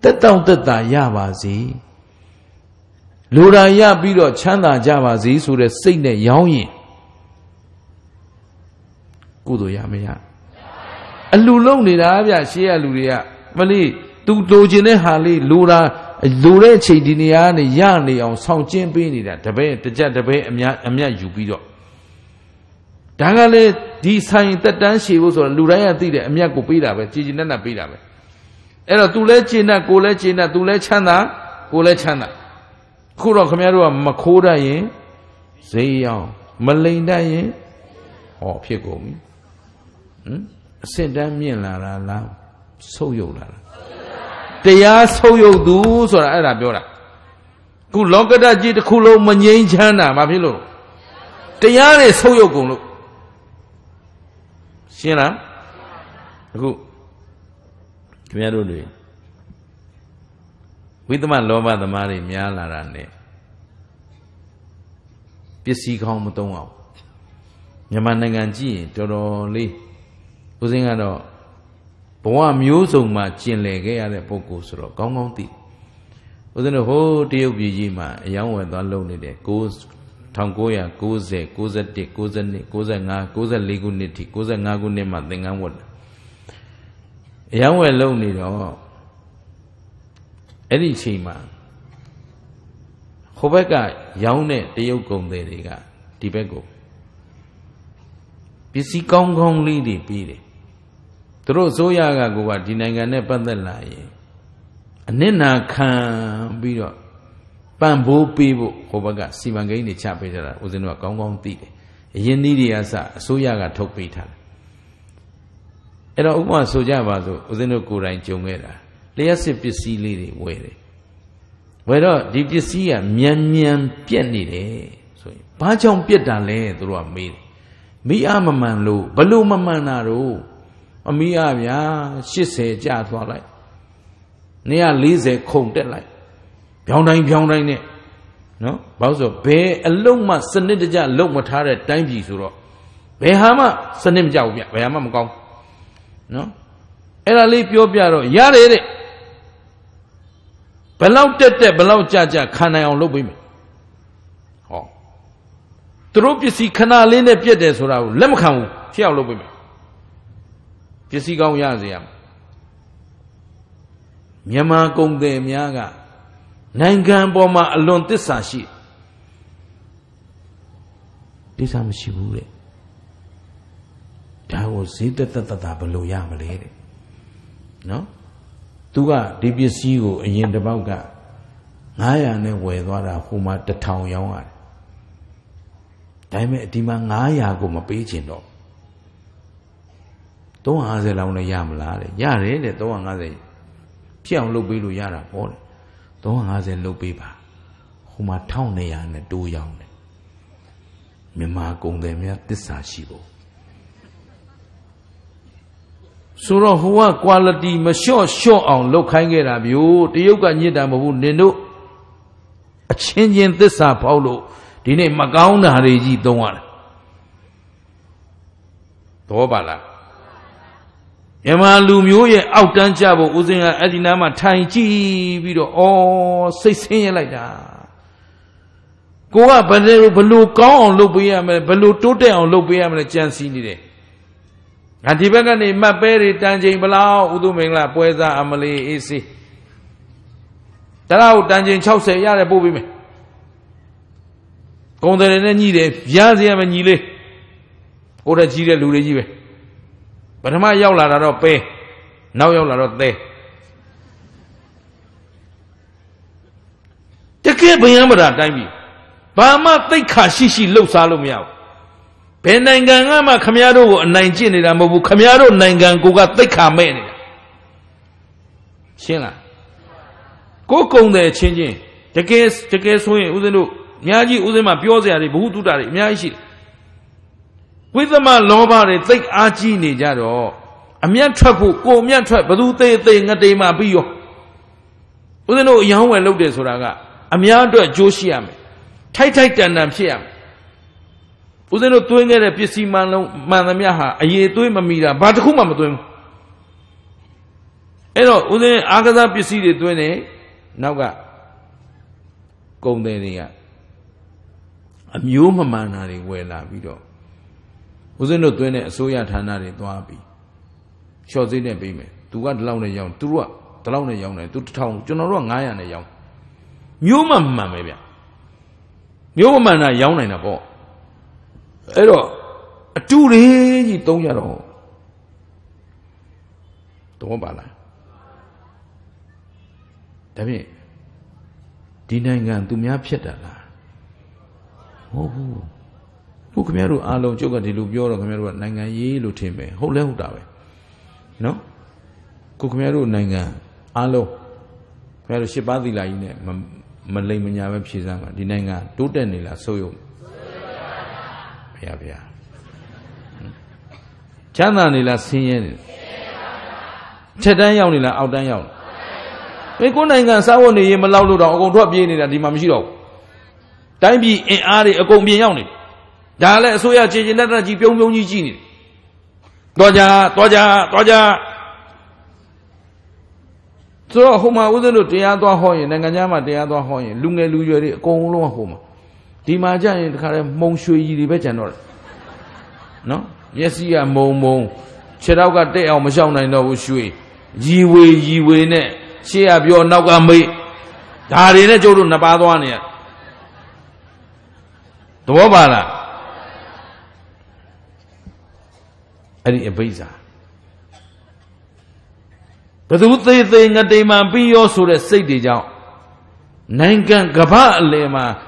tetau teta yabazi, lura yabiro chanda jabazi sure sine yauye. Kudo yameya. Alulong ni dah biasa siapa luria, mali tu lojine hali lura lura cedinian ni yang ni orang saujien pun ni dah, tapi terjadi amnya jubi do. Jangan le desain terdan siapa soal lura yang tidak amnya kopi dah, cedina nak kopi dah. Elo tu le cina, kule cina. Kurang kemaru makora ye, ziyau, malinda ye, oh pegumi. Sedang mila la soyok la, tiada soyok tu soalnya ada berapa? Kulo kita jadi kulo menyejarna, maafin lo, tiada soyok kulo. Siapa? Aku, kau ada dulu. Widman lomba temari miala rane, pesi kau mutong aku, nyaman dengan ji teroli. Kusinga do, bawa miusung macin lagi ada fokus lo, kau ngonti. Kusinga ho tiup biji mah, yang orang tuan lo ni deh, kus tangkoya, kuze, kuzatik, kuzani, kuzanga, kuzaliguniti, kuzangagunne matengam word. Yang orang lo ni do, ini cima. Kebeka yang ne tiup kong deh ga, tipeku. Bisi kong kong li di pide. Terus soya agak kuat, dinaikane pandan lain. Ane nak biar pambu pibu, kau baga si banggai ni capai jalan. Uzinwa kongkong tiga. Yang ni dia sa soya agak thok pitan. Era umur soja bazu, uzinwa kurang cungera. Lihat sepisi liri were. Wero di sepisia mian mian pian ni deh. So, panjang pian dah leh terus ambil. Mia meman lu, belum meman naru. Amia ya, sisa jatuh lagi. Nia lihat kong terlai. Biang lain ni, no? Bahawa be elok mas seni deja elok matahari time jisuro. Behama seni jauh ya, behama mukong, no? Elali piu piaro, ya leh. Belau tete, belau caca, khana yang lebih. Oh, terus si khana lene piade surau, lem kamu siapa lebih? Jadi kau yang siapa? Myanmar kongde Myanmar, nangan boma lonte sahsi, di sana sibuk le. Dah usi tetapi belum yang beli, no? Tuga di biasa itu yang terbawa, ngaya ne wedara kuma tetau yang ada. Tapi di mana ngaya aku mapijin dok? Tuh angkat lawan yang melari, yang ni tuh angkat siapa lebih lu yang rapor, tuh angkat lebih bah, cuma tahu ni yang ni dua yang ni, memang kong deh memang disahsi bo. Surah huwa kualiti masih show on lo kainge rabiu, tiukan ni dah mahu nendu, cincin disah paulo, di ni magau nahari ji tuan, tuh bala. Pertama yau lah raro pe, nau yau lah raro te. Jadi banyak berada ini. Bama tadi kasih si lu salum yau. Penanggang ama kamiaro nanjin ni lah, mabu kamiaro nanggang kuga tadi kame ni. Siapa? Kau kong deh cincin. Jadi soalnya udah lu, miaji udah mah biasa ada, buat tu ada, miaji. Witama loba de tai aji ni ja do a myat thwat phu ko myat thwat bdu te ngate ma pi yo usin do yang wai lout de soda ga a myat atwat joi shi ya mai thai tan tan phit ya mai usin do twin kae de pisi man long man thamya ha aye twin ma mi da ba takhu ma ma twin ai do usin a ka sa pisi de twin ne nauk ga kong de ni ga a myo ma man na de wai la pi do Usin itu tuan yang soya tanah itu apa? Syazid yang bime, tuan terlalu nejau, tuan terlalu nejau nih, tuan tahu cuma orang ngaya nejau. Miu mana mebya? Miu mana jauh nih nabo? Ero, curi itu jaro, tuh bala. Tapi di negara tu miap siapa lah? Oh. Kau kemaru alam juga di luar orang kemaru naga ye lutem eh, hole huda eh, no? Kau kemaru naga alam, kemaru sebab di lain eh, malay menyamap sih sama di naga tujuan ni lah soyo, biar, cina ni lah sini ni, cedai yau ni lah outdan yau, ni kau naga sawo ni malau lu dah, kau dua biar ni lah di mana sih dah, tapi ada kau biar yau ni. Jalan soya cincin ada cipiung piung ni cini, tua jah. So huma udah tu dia tua hoye, nenganya mah dia tua hoye, lungai luju ni kong luang huma. Di macam ni kalau mungsui di baca nol, no? Yesi ya mung, cerau kat dia awam jauh nai nau usui, jiwe ne, siapa yang nau kambi, hari ne jodoh napa tuan ya, tua bala. Ari abaiza. Betul betul ingat dia mampi yo surat sedijau. Nengkan kebal lema.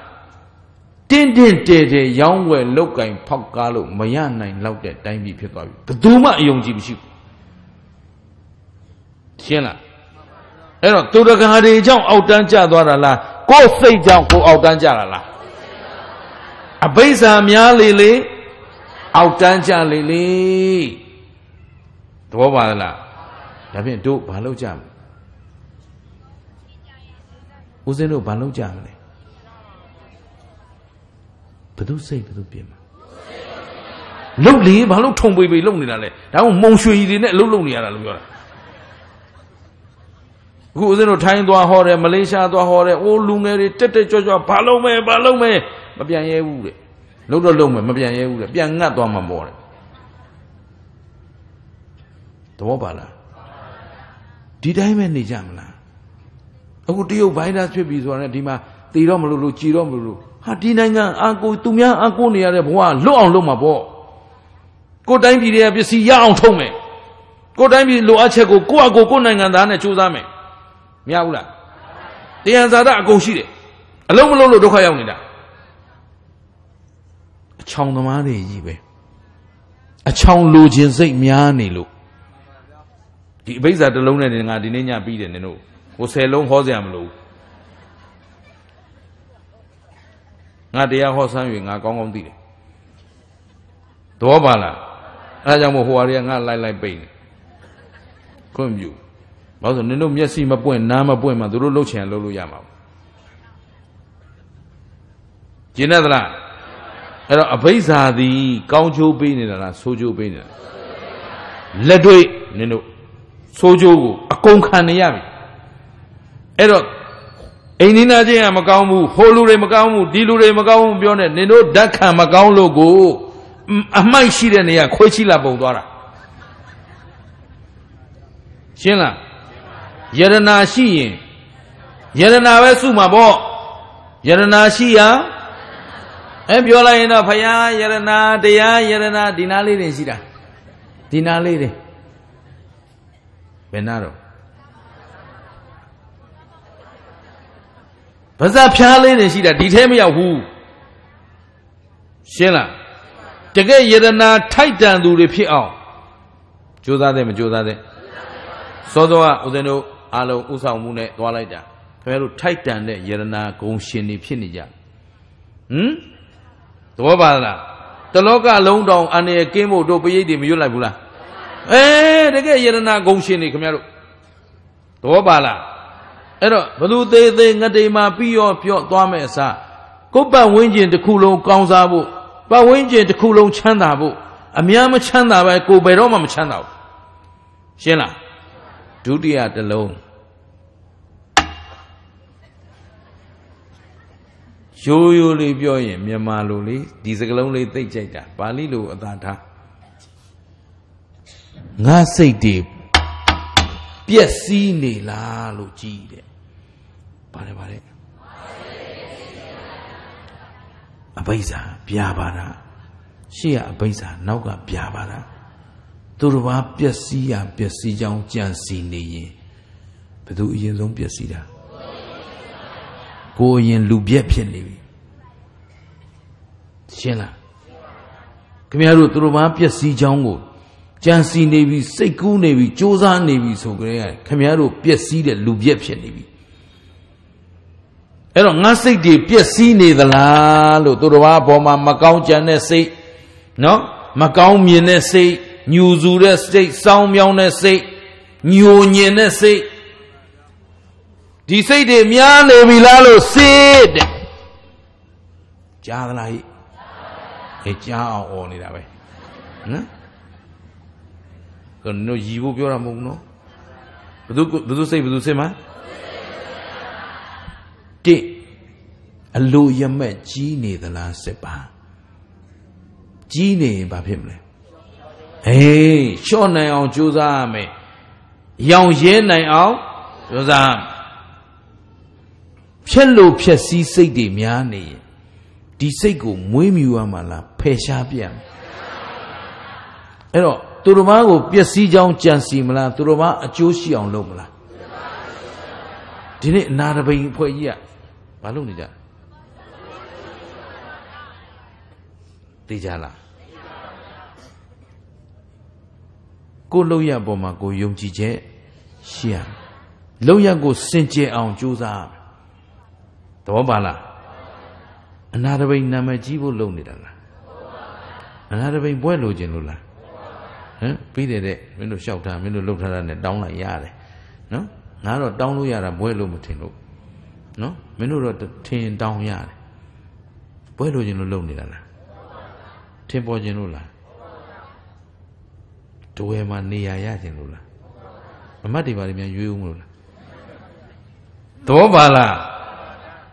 Tenden tenden yang we lokai pakalu maya neng laudet daymi petawi. Betul mak yang jibisip. Siapa? Erok tu dah kahari jau autan jadwal lah. Kau sedijau kau autan jadwal lah. Abaiza mialili. Autan cari li, tua bala. Tapi itu balau jam. Usen itu balau jam ni. Betul sih betul biasa. Luk ni balau thong bui bui luk ni lah. Tahu mungsui ni luk luk ni ada luk orang. Kau usen itu Thailand tua hore, Malaysia tua hore, oh lungai ni tete cojo balau me, tapi yang ewu ni. Lupa lupa, macam yang itu, biar enggak tuan mampu. Tuan bala. Di dalam ni jam lah. Aku tiup virus berbicara di mana tiada melulu, ciro melulu. Hati naya, aku tumya, aku ni ada buah, luang luang mampu. Kau dah ini dia bersih yang thong me. Kau dah ini luar cek aku naya dah ne cuci me. Miao lah. Tiada ada aku sih deh. Luang melulu doa yang ni dah. Chong nama dia ibe, chong lu jenis mian lu. Di beza terlalu ni dengan di ni nyapi dia ni. Kau selong kau jam lu. Ngadia kau sambil ngakong di. Tua bala, ada yang mahu hari ngah lay pay. Kau maju. Baru ni lu mesti mapuin maduro lu cian lu yamau. Jinak lah. Era abaiza di kau jauh bini lah, so jauh bini lah. Ledui nino sojogu akongkane yabi ero ini naje ama kamu holure makamu dilure makamu bione nino dakha makamu logo amai shire niya kochi la bongdora sienga yarana shi yarana wesu mabo yarana shi ya biola ina phaya yarana daya yarana dinali ni sida dinali ni benaro baza phya le ni sida di the ma yauk hu sienga takai yarana thaitan tu ri phit aw joza de ma joza de sodoa udeno alo usang mu ne twa lai ja khmer lu thai tan ne yarana gong shin ni phit ni ja twa ba la taloka long dong an ne kin mo do payit ni myut lai bu la takai yarana gong shin ni khmer lu twa ba la aero balu the the ngatei ma pi yo phyo twa mae sa ko pat win chin takhu long kaung sa bu pat win chin takhu long chan da bu a mya ma chan da ba ko bai do ma ma chan da bu shin la Dunia telung, jauh lebih banyak memalui di sekelum lebih terjaga. Balik lu ada, nggak sedih, biasa ni lalu ciri. Balik, apa isa biabara, siapa isa naga biabara. Turwa biasa biasa yang jangan ni, betul ia long biasa dah. Kau yang lubi biasa ni, siapa? Kami harus turwa biasa jangan, jangan ni, seku ni, joza ni, segala. Kami harus biasa dia lubi biasa ni. Erong ngasih dia biasa ni dah lalu turwa bawa makau jangan si, no makau mian si. New Zure State, Sound Yone State, New Yene State. Di say de Miane Milano Sid Jalai. A jar only that way. No, you will be a mugno. Do you say, man? Dick, a lawyer met Genie the last sepa. Genie by him. Hei, show nai ao joza me, yau ye nai ao joza. Pelu pesi se de miane, di se go mui miwa mala pesha piam. Ero turuma go pesi jau chansi mala turuma ajoshi ao lo mala. Dini narabai po iya, balu ni dah. Tiada lah. Kau loya boma kau yomji je, siang. Loya kau senje ang joza. Tahu bala. Anak bayi nama jiwo low ni dah lah. Anak bayi buat low je nula. Pilih dek, minum syautan, minum low thara ni down lah ya dek. No, ngaro down low ya lah buat low mesti low. No, minum low ten down ya dek. Buat low je nula low ni dah lah. Ten buat je nula. Tuh emang niaya je nula, macam di balik yang jujur nula. Tuh bala,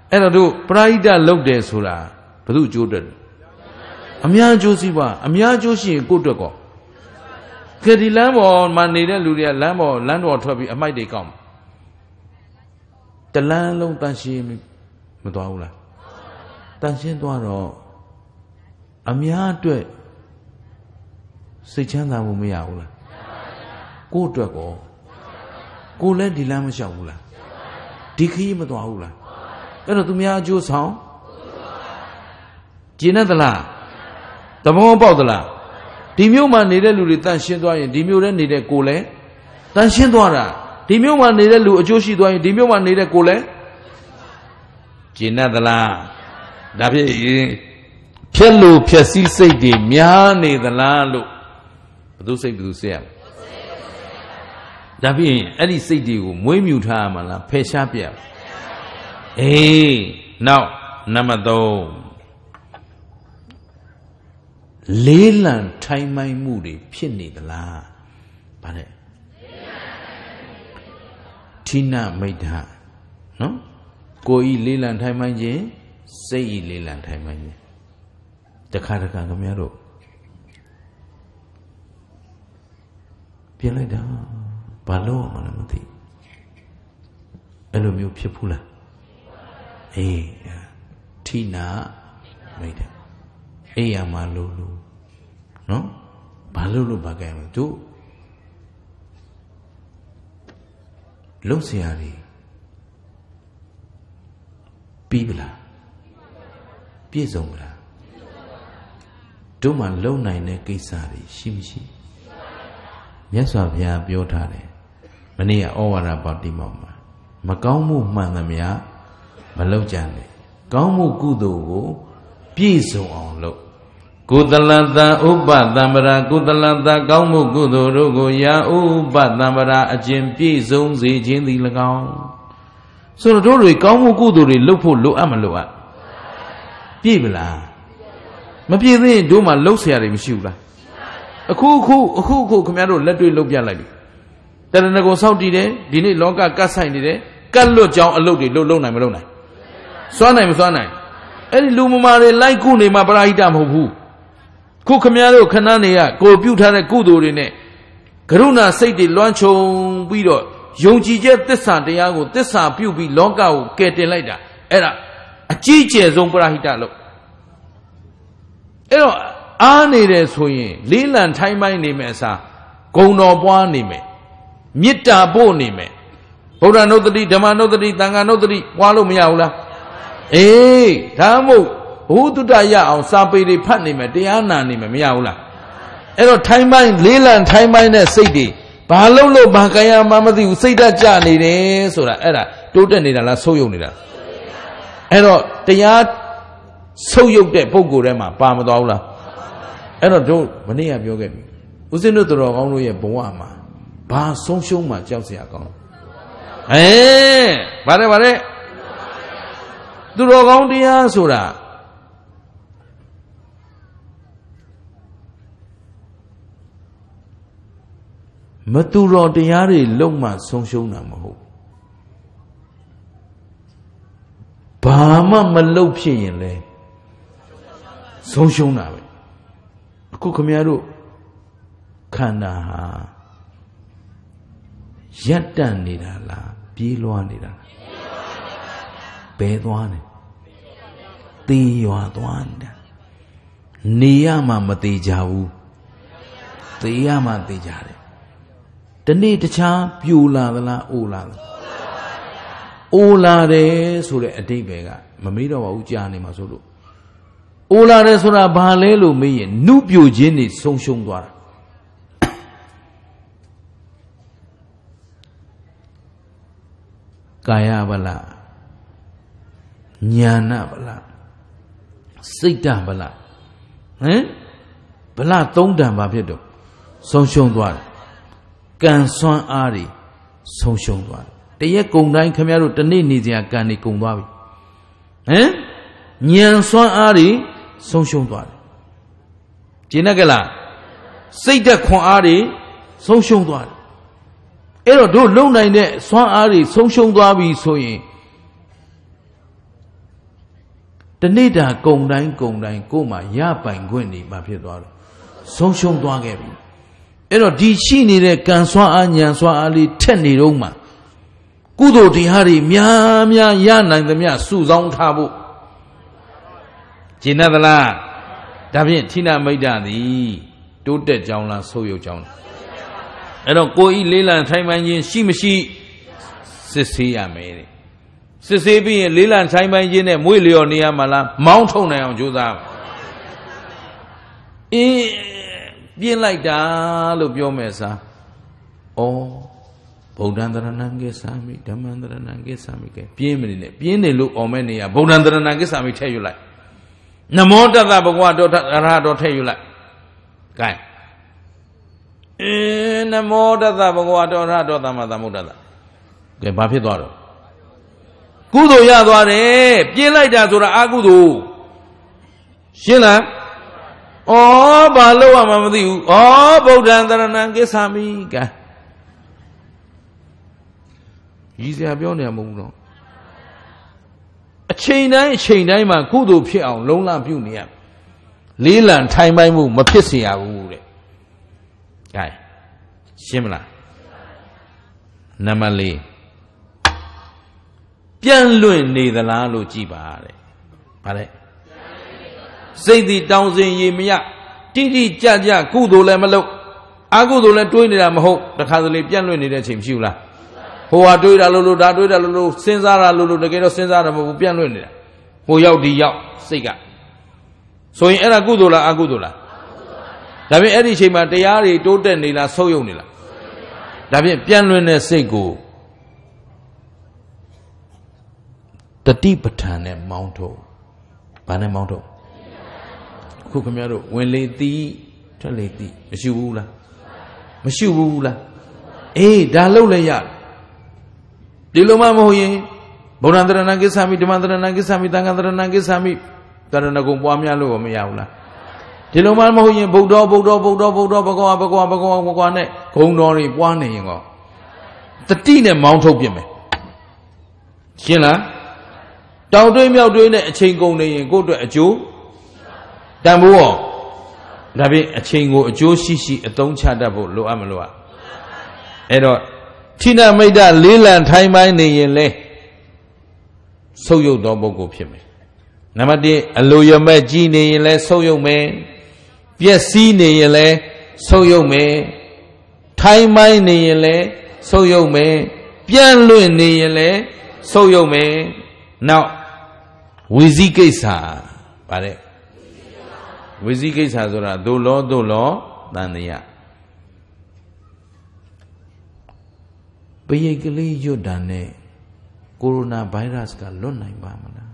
tu perayaan log desura, tu jodoh. Amya josi kuda ko. Kali lambon manila luria lambon lambon tapi amai dekam. Jalan long tansi mentahu lah, tansi tuan ro, amya tu. Sejauh mana bumi aku lah, kau tua kau, kau leh di lama jauh lah, dikhi matu aku lah. Kalau tu mian jauh sah, cina telah, tamu bau telah, dimiu mana ni leh luri tansi tua yang dimiu leh ni leh kau leh, tansi tua lah, dimiu mana ni leh luri jauh si tua yang dimiu mana ni leh kau leh, cina telah, tapi perlu persi sedih mian ni telah lu. Betul saya. Tapi, ada sedih aku mui muda malah pesapia. Now, nama tu lelang time mai muri pini telah. Pakai Tina maidha, no? Koi lelan thai maje, sei lelan thai maje. Takharaka kamyaro. Pialai dah, balo mana mati. Elo miu pula. Tina maidha. Amalulu, no? Balulu bagaimana tu? Long sehari, pibla, pizongla, cuma long naiknya kisari, simsi. Biasa biasa biota deh. Meni ya orang apa di mama. Makaumu mana mia, malu jane. Kaumu kudugu, pizong orang lo. Kudalada upadamara kudalada kaumu kudurugu ya upadamara ajem pizong si jindi lagau. Suruh dulu kaumu kuduri lupu lu amalua. Pibla. Mepiri duma lu siari misiula. Aku kemaru ladui lu biar lagi. Tapi nak gosau di deh, di ni longga kasai di deh. Kalau jauh lu di lu nai malu nai. Soanai musoanai. Eri lu mumare laiku ni ma berahidam hubu. Ku kemana kena ni ya, ku biutan ni ku duri ni. Kerana seidi lancung biru, yang cijat tesan dia aku tesan biu bi longkau ketelai dah. Era, cijat zong berahita lo. Era, ane resuye, lelan timei ni mesa, konobuan ni me, mita bo ni me. Pura nodri, dama nodri, tanga nodri, walau miaulah. Tamu. Hudu daya awak sampai di pan ni me, di anak ni me, miao lah. Ero timei lelan timei ni seidi, bahalau lo bahaya mama tu seida jani ni, sura. Era tujuan ni dah lah soyong ni dah. Ero tiada soyong dek pogo deh mah, paham tu awal lah. Ero tu mana yang biogem? Usin itu orang orang yang bawa mah, bah songsong mah jauh siapa? Bare bare, tu orang dia sura. Maturo diari longma songsong nama ho. Bahama malu psyen le. Songsong nama. Aku kemiaru. Kanaha. Yatan ni dala, piluan ni dala. Peduan. Tiwa tuan. Niyama mati jauh. Tiyama mati jari. Deni tercah piula dala ular. Ular eh surat adik bega, memilih awak ujian ni masuk lu. Ular eh surat bahalelu mien nubiu jenis songsong dua. Kaya bala, nyana bala, sida bala, bala tongda bapak itu songsong dua. Kansuan ari, songsong dua. Tiada kongdain kami ada teni ni dia kani kongdawi. Nyansuan ari, songsong dua. Cina kela, seida kong ari, songsong dua. Ero do longdain deh, suan ari, songsong dua bisoye. Teni dah kongdain koma ya pangguan ni bapak dua, songsong dua kami. Ero di sini le kansuan nyansuan ali teni rumah. Kudo di hari mian yang nanti mian susang tabu. Cina dala, tapi Cina macam ni, tujuh jauh lah, soyo jauh. Ero koi lelan timei si mesti sesi ameri. Sesi bi lelan timei ni mulion ni amala mountain ni am juda. Biar lagi dah lebih omesa. Oh, bodandaran nangge sami, damandaran nangge sami ke. Biar ni lu omen ya. Bodandaran nangge sami cayulai. Namo tada bagua do arah do cayulai. Kan? Namo tada bagua do arah do tamatamu tada. Ke bapi doa. Kudo ya doa ni. Biar lagi dah surah aku tu. Siapa? Oh, balu ama madiu. Oh, bau dan darah nangis sami kah? ရည်စရာပြောနေရမဟုတ်ဘူးတော့အချိန်တိုင်းမှာကုသိုလ်ဖြစ်အောင်လုံလပြုနေရလေးလံထိုင်ပိုင်းမှုမဖြစ်เสียဘူးတဲ့ကဲရှင်းမလားနံပါတ်၄ပြန်လွင့်နေသလားလို့ကြည့်ပါတဲ့ဗါလဲစိတ်တည်တောင်းစဉ်ရေမရတိတိကြကြကုသိုလ်လည်းမလုပ်အကုသိုလ်လည်းတွေးနေတာမဟုတ်တခါတလေပြန်လွင့်နေတဲ့အချိန်မရှိဘူးလားဟိုဟာတွေးတာလို့ဒါတွေးတာလို့စဉ်းစားတာလို့တကယ်တော့စဉ်းစားတာမဟုတ်ဘူးပြန်လွင့်နေတာဟိုရောက်ဒီရောက်စိတ်ကဆိုရင်အဲ့ဒါကုသိုလ်လားအကုသိုလ်လားဒါပြင်အဲ့ဒီအချိန်မှာတရားတွေတိုးတက်နေလားဆုတ်ယုတ်နေလားဒါပြင်ပြန်လွင့်တဲ့စိတ်ကိုတတိပဋ္ဌာန်နဲ့မောင်းထုတ်ဗာနဲ့မောင်းထုတ်ခုခင်ဗျားတို့ဝင်လေတီးထွက်လေတီးမရှိဘူးလားအေးဒါလှုပ်လဲရတယ်ဒီလိုမှမဟုတ်ရင်ဗုဒ္ဓံတရဏံကိစ္ဆာမိဓမ္မံတရဏံကိစ္ဆာမိသံဃံတရဏံကိစ္ဆာမိတရဏဂုံပွားများလို့မရဘူးလားဒီလိုမှမဟုတ်ရင်ဗုဒ္ဓဘဂဝါနဲ့ဂုဏ်တော်တွေပွားနေရင်ကောတတိနဲ့မောင်းထုတ်ပြင်မယ်ရှင်းလားတောင်တွင်းမြောက်တွင်းနဲ့အချိန်ကုန်နေရင်ကိုယ့်အတွက်အကျိုးတန်ဖိုးရောဒါပြင်အချိန်ကိုအကျိုးရှိရှိအသုံးချတတ်ဖို့လိုအပ်မလိုအပ်အဲ့တော့ဌိနမိတ်တလေးလံထိုင်ပိုင်းနေရင်လဲဆုပ်ယုပ်သောပုဂ္ဂိုလ်ဖြစ်မယ်နံပါတ်1အလိုရမဲ့ကြီးနေရင်လဲဆုပ်ယုပ်မယ်ပျက်စီးနေရင်လဲဆုပ်ယုပ်မယ်ထိုင်ပိုင်းနေရင်လဲဆုပ်ယုပ်မယ်ပြန့်လွင့်နေရင်လဲဆုပ်ယုပ်မယ်နောက်ဝီဇိကိစ္စပါတဲ့ဝိဇိကိစ္စဆိုတာသို့လောတန်တရားပရိကလေးရွတ်တာနဲ့ကိုရိုနာဗိုင်းရပ်စ်ကလွတ်နိုင်ပါမလားဘု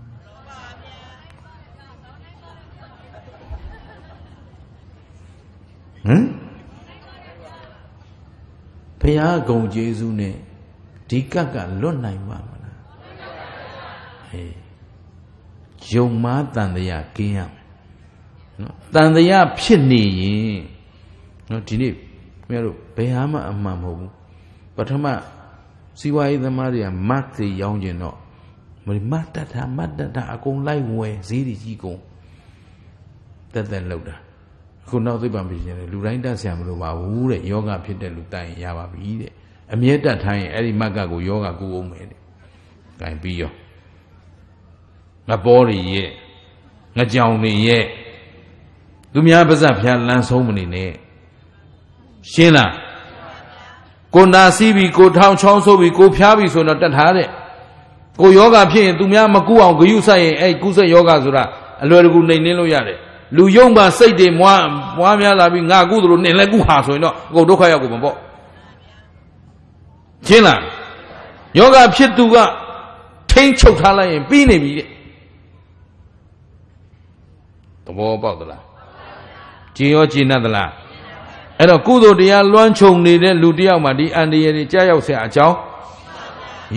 ရားဂုဏ်ကျေးဇူးနဲ့ဒီကပ်ကလွတ်နိုင်ပါမလားအေးယုံမားတန်တရားကင်းရတန်တရားဖြစ်နေရင်ဒီနေ့ခင်ဗျားတို့ဘယ်ဟာမှအမှန်မဟုတ်ဘူးပထမစီဝါရေးသမားတွေကမတ်တွေရောင်းကျင်တော့မတ်တတာအကုန်လိုက်ဝယ်ဈေးတွေကြီးကုန်တက်လောက်တာအခုနောက်သိပ္ပံပညာတွေလူတိုင်းတတ်ဆရာမလို့ပါဘူးတဲ့ယောဂဖြစ်တဲ့လူတိုင်ရပါပြီတဲ့အမြဲတတ်ထိုင်ရင်အဲ့ဒီမတ်ကကိုယောဂကူအောင်မယ်တဲ့ကင်ပြီးရောငါပေါ်တွေရဲ့ငါကြောင်တွေရဲ့သူများပါဇက်ဖျားလမ်းဆုံးမနေနဲ့ရှင်းလားကိုနာစီးပြီးကိုထောင်ချောင်းဆိုးပြီးကိုဖျားပြီးဆိုတော့တတ်ထားတဲ့ကိုယောဂဖြစ်ရင်သူများမကူအောင်ဂယုဆိုင်ရင်အဲ့ကုသယောဂဆိုတာအလွယ်တကူနှိမ်နှင်းလို့ရတယ်လူယုံပါစိတ်တွေမွားများလာပြီးငါကုသလို့နှင်လဲကုဟာဆိုရင်တော့ကိုဒုက္ခရောက်ကုန်မှာပေါ့ရှင်းလားယောဂဖြစ်သူကထိမ့်ချုပ်ထားလိုက်ရင်ပြီးနေပြီတဲ့သဘောပေါက်သလားကျင်ရောကျင်တတ်သလားအဲ့တော့ကုသိုလ်တရားလွှမ်းခြုံနေတဲ့လူတယောက်မှာဒီအန္တရာယ်တွေကြားရောက်ဆရာအကြောင်း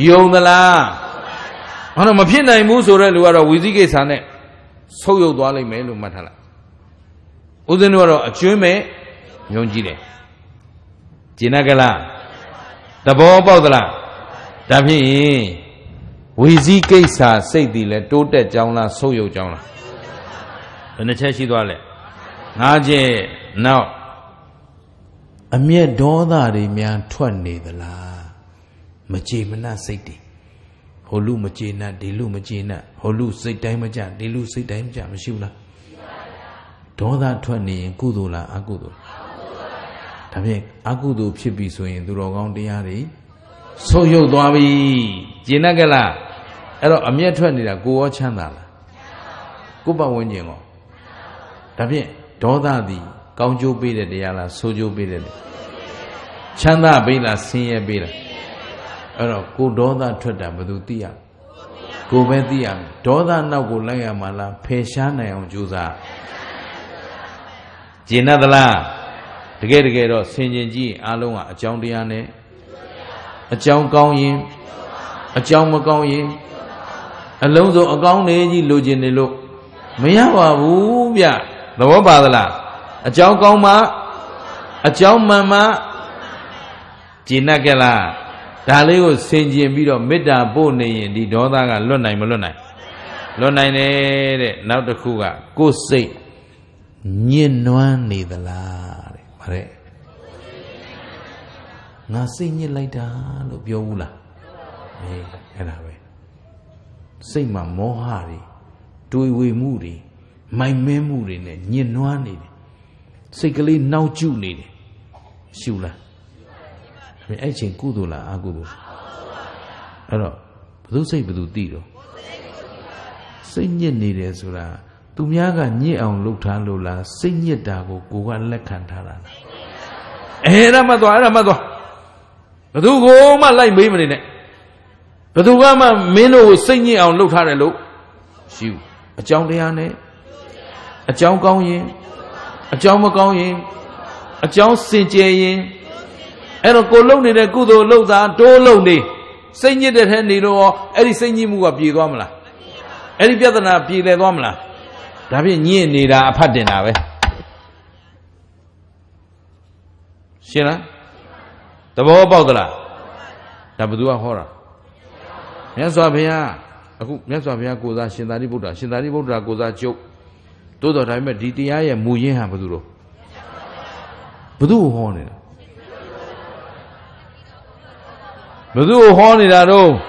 ယုံသလားဘာလို့မဖြစ်နိုင်ဘူးဆိုတဲ့လူကတော့ဝီဇိကိစ္စနဲ့ဆုပ်ယုပ်သွားလိမ့်မယ်လို့မှတ်ထားလိုက်ဦးဇင်းတို့ကတော့အကျွမ်းမဲ့ယုံကြည်တယ်ကျင်တတ်ကလားသဘောပေါက်သလားဒါဖြင့်ဝီဇိကိစ္စစိတ်တည်လဲတိုးတက်ကြောင်းလားဆုပ်ယုပ်ကြောင်းလားဘယ်နှချက်ရှိသွားလဲငါကျင့်နောက်အမျက်ဒေါသတွေများထွက်နေသလားမကြေမနပ်စိတ်တွေဟိုလူမကြေနပ်ဒီလူမကြေနပ်ဟိုလူစိတ်တိုင်းမကြဒီလူစိတ်တိုင်းမကြမရှိဘူးလားဒေါသထွက်နေရင်ကုသိုလ်လားအကုသိုလ်လားဒါဖြင့်အကုသိုလ်ဖြစ်ပြီဆိုရင်သူတော်ကောင်းတရားတွေဆုတ်ယုတ်သွားပြီကျေနပ်ကြလားအဲ့တော့အမျက်ထွက်နေတာကိုရောချမ်းသာလားကိုပတ်ဝန်းကျင်ရောဒါဖြင့်ဒေါသသည်ကောင်းကျိုးပေးတဲ့တရားလားဆိုးကျိုးပေးတဲ့ချမ်းသာပေးလားဆင်းရဲပေးလားအဲ့တော့ကိုဒေါသထွက်တာဘယ်သူသိရကိုပဲသိရဒေါသနောက်ကိုလိုက်ရမှာလားဖယ်ရှားနိုင်အောင်ကြိုးစားကျေနပ်သလားတကယ်တော့ဆင်ခြင်ကြည့်အားလုံးကအကြောင်းတရားနဲ့အကြောင်းကောင်းရင်အကြောင်းမကောင်းရင်အလုံးစုံအကောင်းတွေကြီးလိုချင်နေလို့မရပါဘူးဗျသဘောပါသလားအကြောင်းကောင်းမှအကြောင်းမှန်မှကျေနပ်ကြလား Dalego senji biro meda bo nei di doda ga lonai ma lonai. Lonai ne de nau taku ga ko sei nyin nuan nei da la de ma de. Nga sei nyin lai da lo pyo bu la. Eh ai da be. Sei ma moha ri, twei wei mu ri, mai me mu ri ne nyin nuan nei de. Sei ka le nau chu nei de. Siu la. Ai ceng kudu lah aku tu. Kalau betul saya betul tidur. Senye ni dia sura. Tu miaga ni awang lutan lula. Senye dah aku kuat lekang tharan. Eh ramah tu, ramah tu. Betul gua malai beri mana ni. Betul gua mah menu senye awang lutan lelu. Siu. Acau dia ni. Acau kau ye. Acau mak kau ye. Acau senje ye. Eno kolong ni deh kudo log dah dolog ni, senyi deh ni lo, eri senyi muka biar doam lah, eri biar tu na biar doam lah, tapi ni ni dah apa deh na we, siapa? Tapi apa tu lah? Tapi dua orang, yang suamiya aku dah sendiri budak aku dah jauh, tu dah ramai di dia yang mui yang betul lo, betul orang ni. Betul horni dah tu,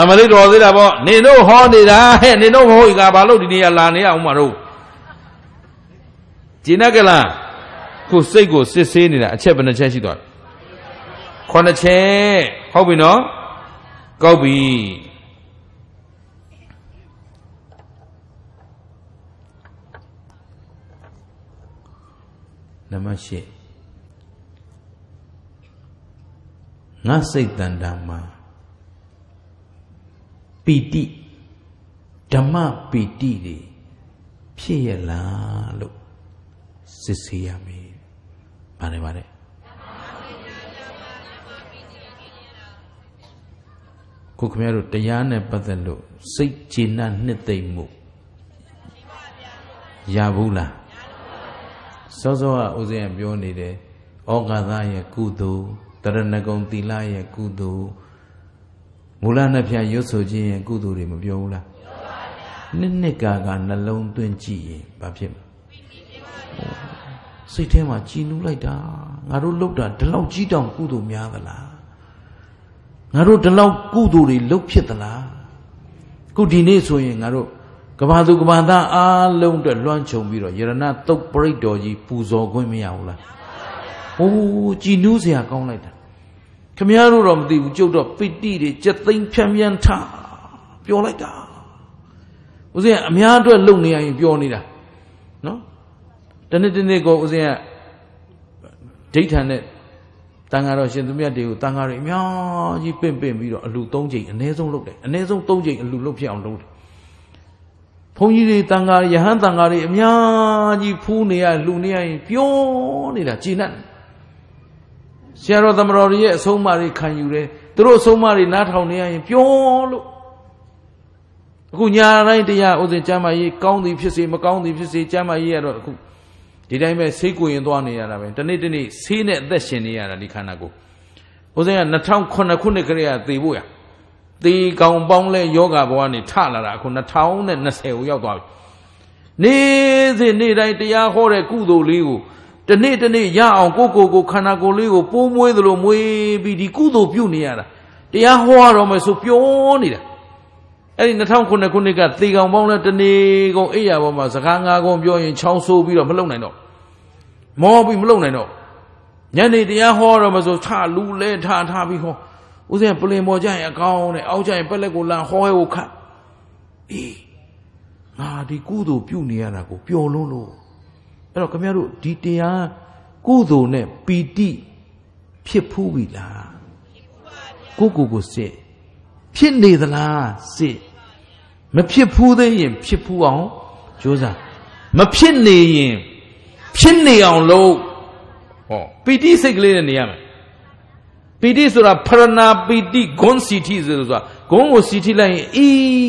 amari dozi dah boh. Nino horni dah, nino hoi kabalu di ni Allah ni ahumaru. Cina kelah, kusai kusai sini lah. Ceh benar ceh si tuan. Kena ceh, kau bina, kau bi. Nama si. Ngasih dan dhamma piti dhamma piti di piye lalu sisiyami mare-mare kukmiaru tayane patalu sik jina nitaimu yabula sosoha usayan bioni de okadaya kudu Taranakong tilaya kudu Mulana pya yosoji yang kudu di mabiyawula Nenekaga nalong tuan ciye Bapsya Sitema cinu lai da Ngaru lukda dalau jidang kudu miyadala Ngaru dalau kudu di luksyatala Kudine soye ngaru Kabadu-kabada along da luan chongbiro Yarana tok paridoji puzo goy miyawula Oh, jinu saya kau lagi dah. Kami ada orang di ujudah piti de jatuhin pemian tak, pion lagi dah. Usia kami ada orang ni yang pion ni dah, no? Tanda-tanda ko usia jadikan ni tangan orang sendiri ada tangan orang mian ji pem-pem biru lu tongjeng, ane song tongjeng lu lu pion lu. Poni de tangan yang tangan orang mian ji pu ni ya lu ni ya pion ni dah jinan. Siapa orang orang ini somari kanyure, terus somari nak tahu ni apa, piolu. Kau nyari dia, orang zaman ini kau di pisi zaman ini ada. Di dalamnya siku yang tuan ni ada, tapi sini dah sini ada di kanan aku. Orang nak tahu kau nak kerja tipu ya, di kaum bangla yoga buat ni cakap lah, kau nak tahu ni nak sewu yang tuan. Ni sini dia korang kudu liu. Tene ya orang koko kanak koli ko pumui dulu mui bidi kudo piu ni ada. Dia hoa ramai supion ni dah. Eri natang kuna kat tiga orang mana tene ko iya bawa sekarang aku piu yang caw so biru melong nai no. Mau biru melong nai no. Jadi dia hoa ramai so cha lule cha biru. Usia pulih mau jaya kau ni, awak jaya pulih ko lah hoa ko kat. Nah di kudo piu ni ada ko piu lolo. Kalau kami ada di dia kudu ne piti pihuwi lah, kuku se, pihni lah se, mapihu deh yang pihu ang, josa, mapihni yang pihni ang lo, oh piti segala ni apa, piti sura perna piti gong city sura, gong city lain,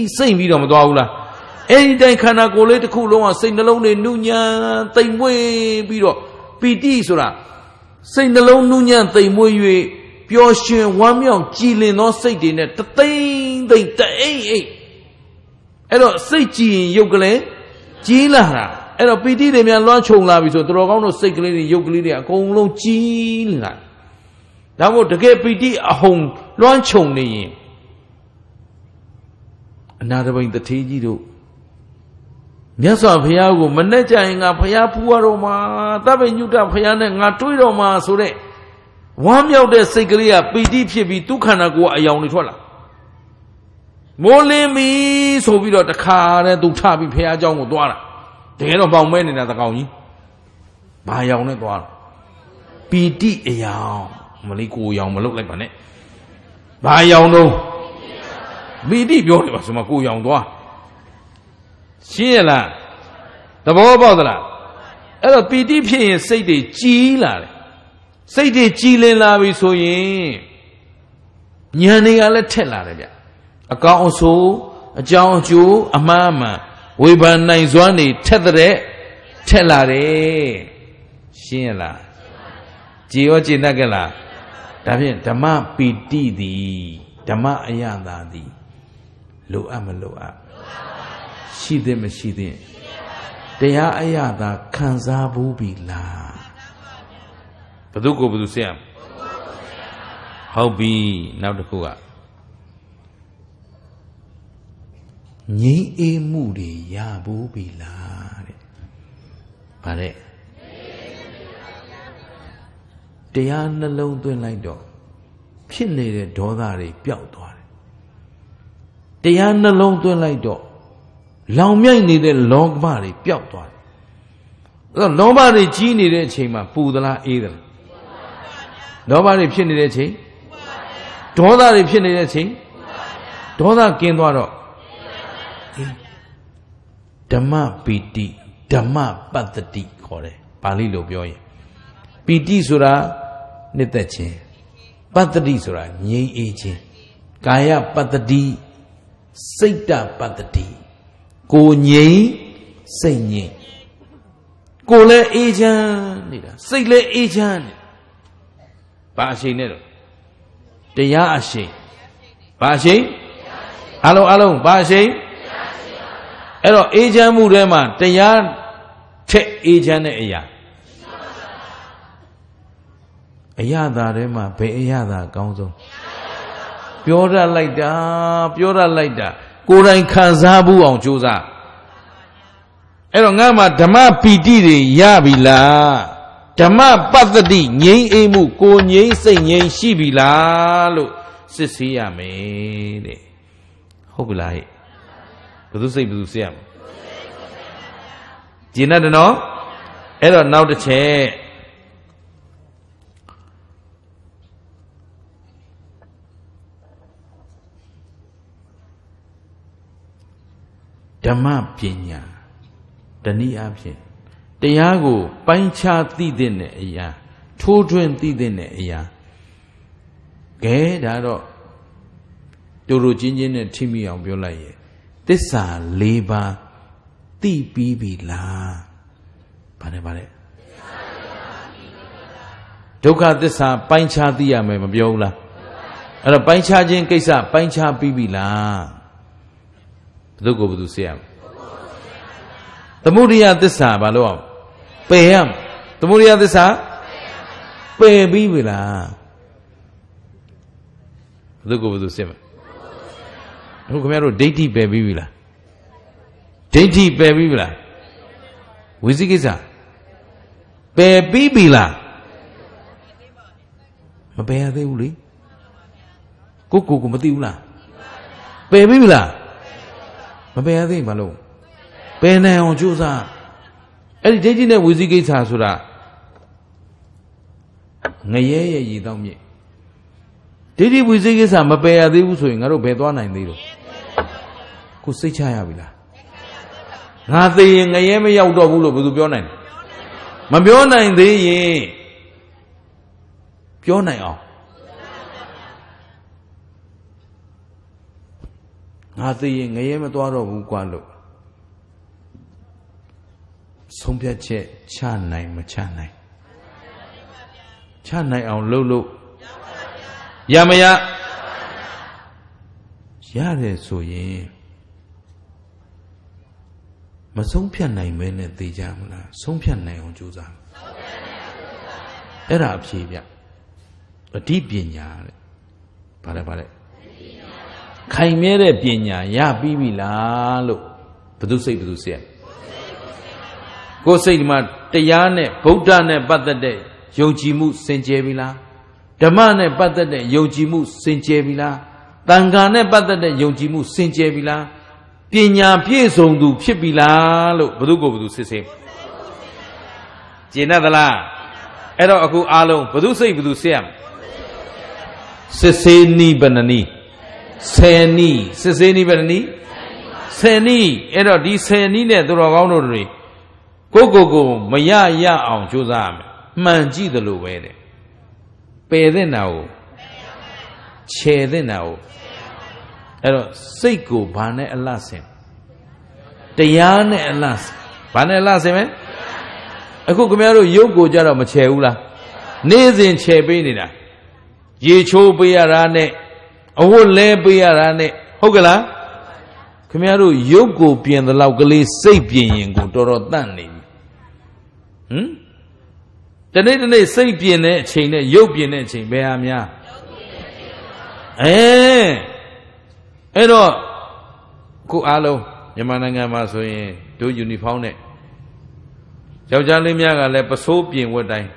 sering video muda ulah. Eh, dah kanak kole tu kulung, senalau nunya taimui biru, piti sura, senalau nunya taimui piosin wamiang jilin no say dine tating ding taing ero say jin yogale jilah ero pidi de mian loan chong la bi so toro kaung no say kle ni yogale ni akong long jilah nawo take pidi ahong loan chong ni yin another way the teji do miasa phaya ko manet jae nga phaya phua ro ma tabe nyuta phaya ne nga twei ro ma so de Wang miao de sei kali ya pidi phit bi tu khana ko ayang ni thwat la mo lin mi so bi lo takha de tu tha bi phaya chang ko twa la de lo baung mae ni na ta kaung yi ba ayang ne twa la pidi ayang ma li ko ayang ma luk lai ba ne ba ayang do pidi pyo ni ba so ma ko ayang twa shin ya la ta bo paw da la ai lo pidi phit yin sei de ji la le Say de jilin la bi so yin nyan ni ga le thet la de bya a kaung so a chang chu a ma man we ban nai zwan ni thet la de shin la ji yo ji na ka la da phin dhamma piti di dhamma ayata di lo a ma lo a shi de ma shi de taya ayata khan sa bu bi la Paduko padu siam. Hobi nau dekuak. Nyi emu di ya bu bila. Pare. Dia nalong tuin lai do. Phin ni de doda de piao twa de. Dia nalong tuin lai do. Long myai ni de long ma de piao twa de. Lo long ma de ji ni de chain ma pu da la e da. Nobody is in the chain. Daughter is in the chain. Daughter came to Dhamma piti, Dhamma patati, kore, Pali lo bioye. Piti sura nitache. Patati sura nye eche. Kaya patati, Saita patati. Ko nye, say nye. Ko le ejan, say le ejan. Pasih ni tu, dia asyik. Pasih, alung alung pasih. Elo eja muda mana dia cek eja ni eja. Eja dah rema, be eja dah kau tu. Pura lagi dah, kurang kazabu orang cuza. Elo ngama dhamma piti ni ya bila. Dhamma patati nyei emu ko nyei sei nyei shi bi la lo sit si ya me de hou bi la he budu sei budu sei ya jin na de no ai lo nau de che dhamma pinya tani a phin Dia go panca ti dene iya, children ti dene iya. Keh dah do, juru cincin ni cimi yang biolai ye. Tesa leba ti bibi la, pane pane. Jauhkan tesa panca ti yang memang biola. Ada panca jen kaisa panca bibi la. Betul go betul siam. Temuriya tesa baluam. Peyam, temuri ada sah, pebi bila. Itu kau betul siapa? Aku kemarin date pebi bila, date pebi bila. Wujud kisah, pebi bila. Apa yang ada uli? Kuku kumati ulah. Pebi bila, apa yang ada malu? Penai orang cusa. Eri jadi ni wujud kita surah, ngayeh ye tahu ni. Jadi wujud kita macam apa ada usul, ngaruh betulan ini tu. Kusai cahaya bila. Nanti ngayeh me ya udah bulu betul bionan. Membionan ini ye, bionan oh. Nanti ngayeh me tuan roh bukan lo. Sumpah je, cah naik macam naik, cah naik awal lalu, ရမရရတယ်ဆိုရင်မဆုံးဖြတ်နိုင်မဲနဲ့သိကြမလားဆုံးဖြတ်နိုင်အောင်ကြိုးစားအဲ့ဒါအဖြေပြအဓိပညာတဲ့ဘာလဲခိုင်မြဲတဲ့ပညာရပြီးပြီလားလို့ဘုသူစိတ်ဘုသူစိတ်ကိုယ်စိတ်ဒီမှာတရားနဲ့ဗုဒ္ဓနဲ့ပတ်သက်တဲ့ယုံကြည်မှုစင်ကြယ်ပြီလားဓမ္မနဲ့ပတ်သက်တဲ့ယုံကြည်မှုစင်ကြယ်ပြီလားသံဃာနဲ့ပတ်သက်တဲ့ယုံကြည်မှုစင်ကြယ်ပြီလားပညာပြည့်စုံသူဖြစ်ပြီလားလို့ဘုသူကိုဘုသူစစ်စစ်ကျေနပ်သလားအဲ့တော့အခုအားလုံးဘုသူစိတ်ဘုသူစစ်ရမယ်စစ်စေနီးဘဏ္ဏနီးစေနီးစစ်စေနီးဘဏ္ဏနီးစေနီးအဲ့တော့ဒီစေနီးနဲ့သူတော်ကောင်းတို့တွေကိုမရရအောင်ကြိုးစားရမယ်မှန်ကြည့်သလိုပဲတဲ့ပယ်တဲ့နာကိုခြေတဲ့နာကိုအဲ့တော့စိတ်ကိုဘာနဲ့အလှဆင်တရားနဲ့အလှဆင်ဘာနဲ့အလှဆင်မလဲအခုခင်ဗျားတို့ရုပ်ကိုကြတော့မခြေဘူးလားနေ့စဉ်ခြေပေးနေတာရေချိုးပေးရတာနဲ့အဝတ်လဲပေးရတာနဲ့ဟုတ်ကလားခင်ဗျားတို့ရုပ်ကိုပြင်သလောက်ကလေးစိတ်ပြင်ရင်ကိုတော်တော်တန့်နေပြီတနေ့တနေ့စိတ်ပြင်တဲ့အချိန်နဲ့ရုပ်ပြင်တဲ့အချိန်ဘယ်ဟာများအဲ့တော့ခုအားလုံးမြန်မာနိုင်ငံမှာဆိုရင်တို့ယူနီဖောင်းနဲ့ယောက်ျားလေးများကလည်းပစိုးပြင်ဝတ်တိုင်း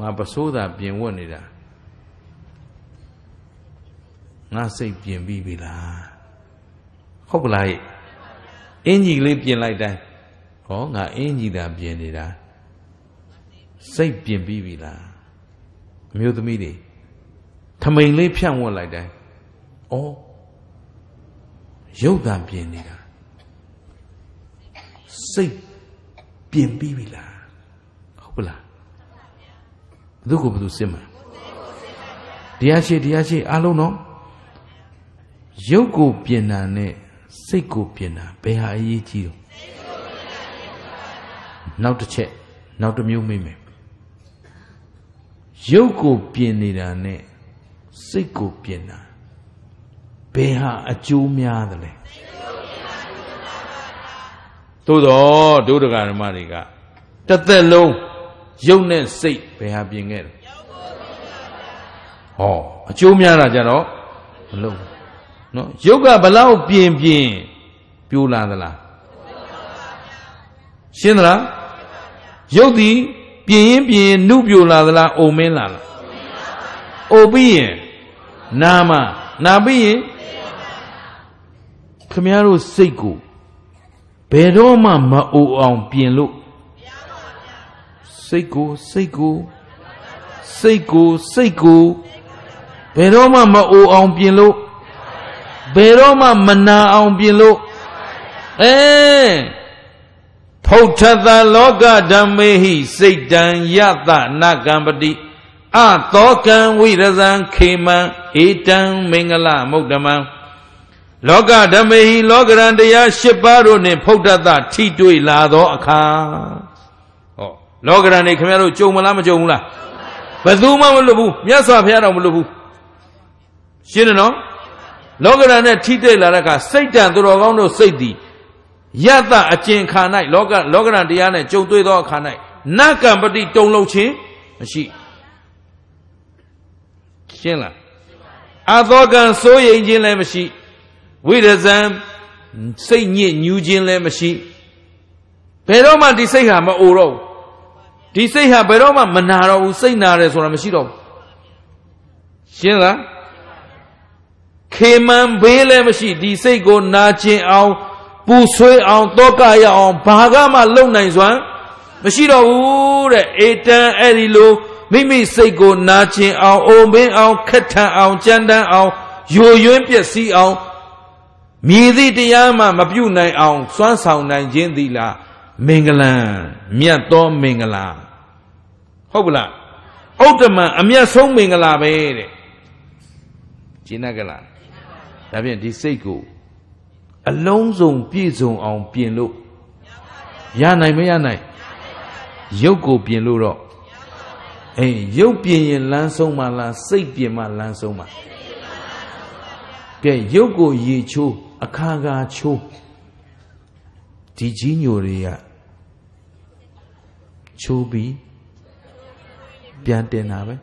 ငါပစိုးသာပြင်ဝတ်နေတာငါစိတ်ပြင်ပြီးပြီလားဟုတ်ကလားအင်ကြီးလေးပြင်လိုက်တိုင်းငါအင်ကြီးသာပြင်နေတာစိတ်ပြင်ပြီးပြီလားအမျိုးသမီးတွေထမိန်လေးဖြန့်ဝတ်လိုက်တိုင်းရုပ်သာပြင်နေတာစိတ်ပြင်ပြီးပြီလားဟုတ်ကလားဘုသူ့ကိုဘုသူစစ်မှာတရားရှိအားလုံးနော်ရုပ်ကိုပြင်တာနဲ့စိတ်ကိုပြင်တာဘယ်ဟာအရေးကြီးတော့နောက်တစ်ချက်နောက်တစ်မျိုးမေးမယ်ရုပ်ကိုပြင်နေတာနဲ့စိတ်ကိုပြင်တာဘယ်ဟာအကျိုးများသလဲသို့တော်ဒုဒကာဓမ္မတွေကတသက်လုံးရုပ်နဲ့စိတ်ဘယ်ဟာပြင်ခဲ့တယ်အကျိုးများတာကြတော့မလို့နော်ရုပ်ကဘလောက်ပြင်ပြိုးလာသလားရှင်းသလားရုပ်သည်ပြင်နုပြိုးလာသလားအုံမင်းလာလားအိုပြီးရင်နာပြီးရင်ခမရတို့စိတ်ကိုဘယ်တော့မှမအိုအောင်ပြင်လို့စိတ်ကိုဘယ်တော့မှမအိုအောင်ပြင်လို့ဘယ်တော့မှမနာအောင်ပြင်လို့ထုဋ္ဌသလောကဓမ္မေဟိစိတ်တံယတနာကံပတိအသောကံဝိရဇံခေမံဧတံမင်္ဂလမုဒ္ဓမံလောကဓမ္မေဟိလောကရန်တရား၈ပါးတို့နှင့်ဖုဒ္ဒတထိတွေ့လာသောအခါလောကရန်နေခင်ဗျားတို့ကြုံမလားမကြုံဘူးလားဘယ်သူမှမလွတ်ဘူးမြတ်စွာဘုရားတော်မလွတ်ဘူးရှင်းတယ်နော်လောကရန်နဲ့ထိတွေ့လာတဲ့အခါစိတ်တန်သူတော်ကောင်းတို့စိတ်သည်ယတအကျင်ခါ၌လောကရန်တရားနဲ့ကြုံတွေ့သောအခါ၌နကံပတိတုံလှုပ်ခြင်းမရှိရှင်းလားအသောကံစိုးရိမ်ခြင်းလည်းမရှိဝိရဇံစိတ်ညစ်ညူးခြင်းလည်းမရှိဘယ်တော့မှဒီစိတ်ဟာမအိုတော့ဘူးဒီစိတ်ဟာဘယ်တော့မှမနာတော့ဘူးစိတ်နာတယ်ဆိုတာမရှိတော့ဘူးရှင်းလားခေမံဘေးလည်းမရှိဒီစိတ်ကိုနာကျင်အောင်ပူဆွေးအောင်တောကရအောင်ဘာကမှလုံနိုင်စွမ်းမရှိတော့ဘူးတဲ့အေတံအဲ့ဒီလိုမိမိစိတ်ကိုနာကျင်အောင်အုံမင်းအောင်ခက်ထန်အောင်ကြမ်းတမ်းအောင်ယိုယွင်းပျက်စီးအောင်မြည်သည့်တရားမှမပြုတ်နိုင်အောင်စွမ်းဆောင်နိုင်ခြင်းသည်လားမင်္ဂလံမြတ်သောမင်္ဂလာဟုတ်ပလားဥတ္တမံအမြတ်ဆုံးမင်္ဂလာပဲတဲ့ကျင့်ရကလားဒါဖြင့်ဒီစိတ်ကိုအလုံးစုံပြည့်စုံအောင်ပြင်လို့ရနိုင်မရနိုင်ရုပ်ကိုပြင်လို့တော့ Yuk pian langsung malah, sik pian malah langsung mah. Pian yuk go ye chu, akaga chu. Di jinyo ria, chobi, pian ten apa?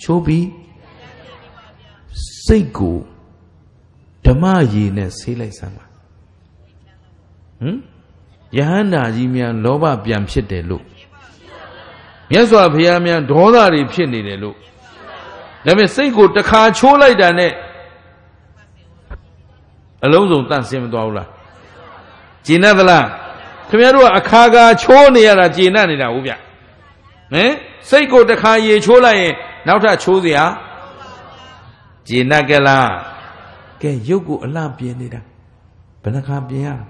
Chobi, sik go, dama ye ne silai sama. Yahana jimian loba pian pshite lu. Miaswa biya mian doda ri pshit ni le lu. Dame sik go takha chu lai da ne. Along zong tan sim do la. Cina telah, kemarin akaga cow ni ada Cina ni dah ubah, saya kau tak kaya cow lain, naufah cow dia, Cina kelah, ke yogu alam biar ni dah, benar kan biar,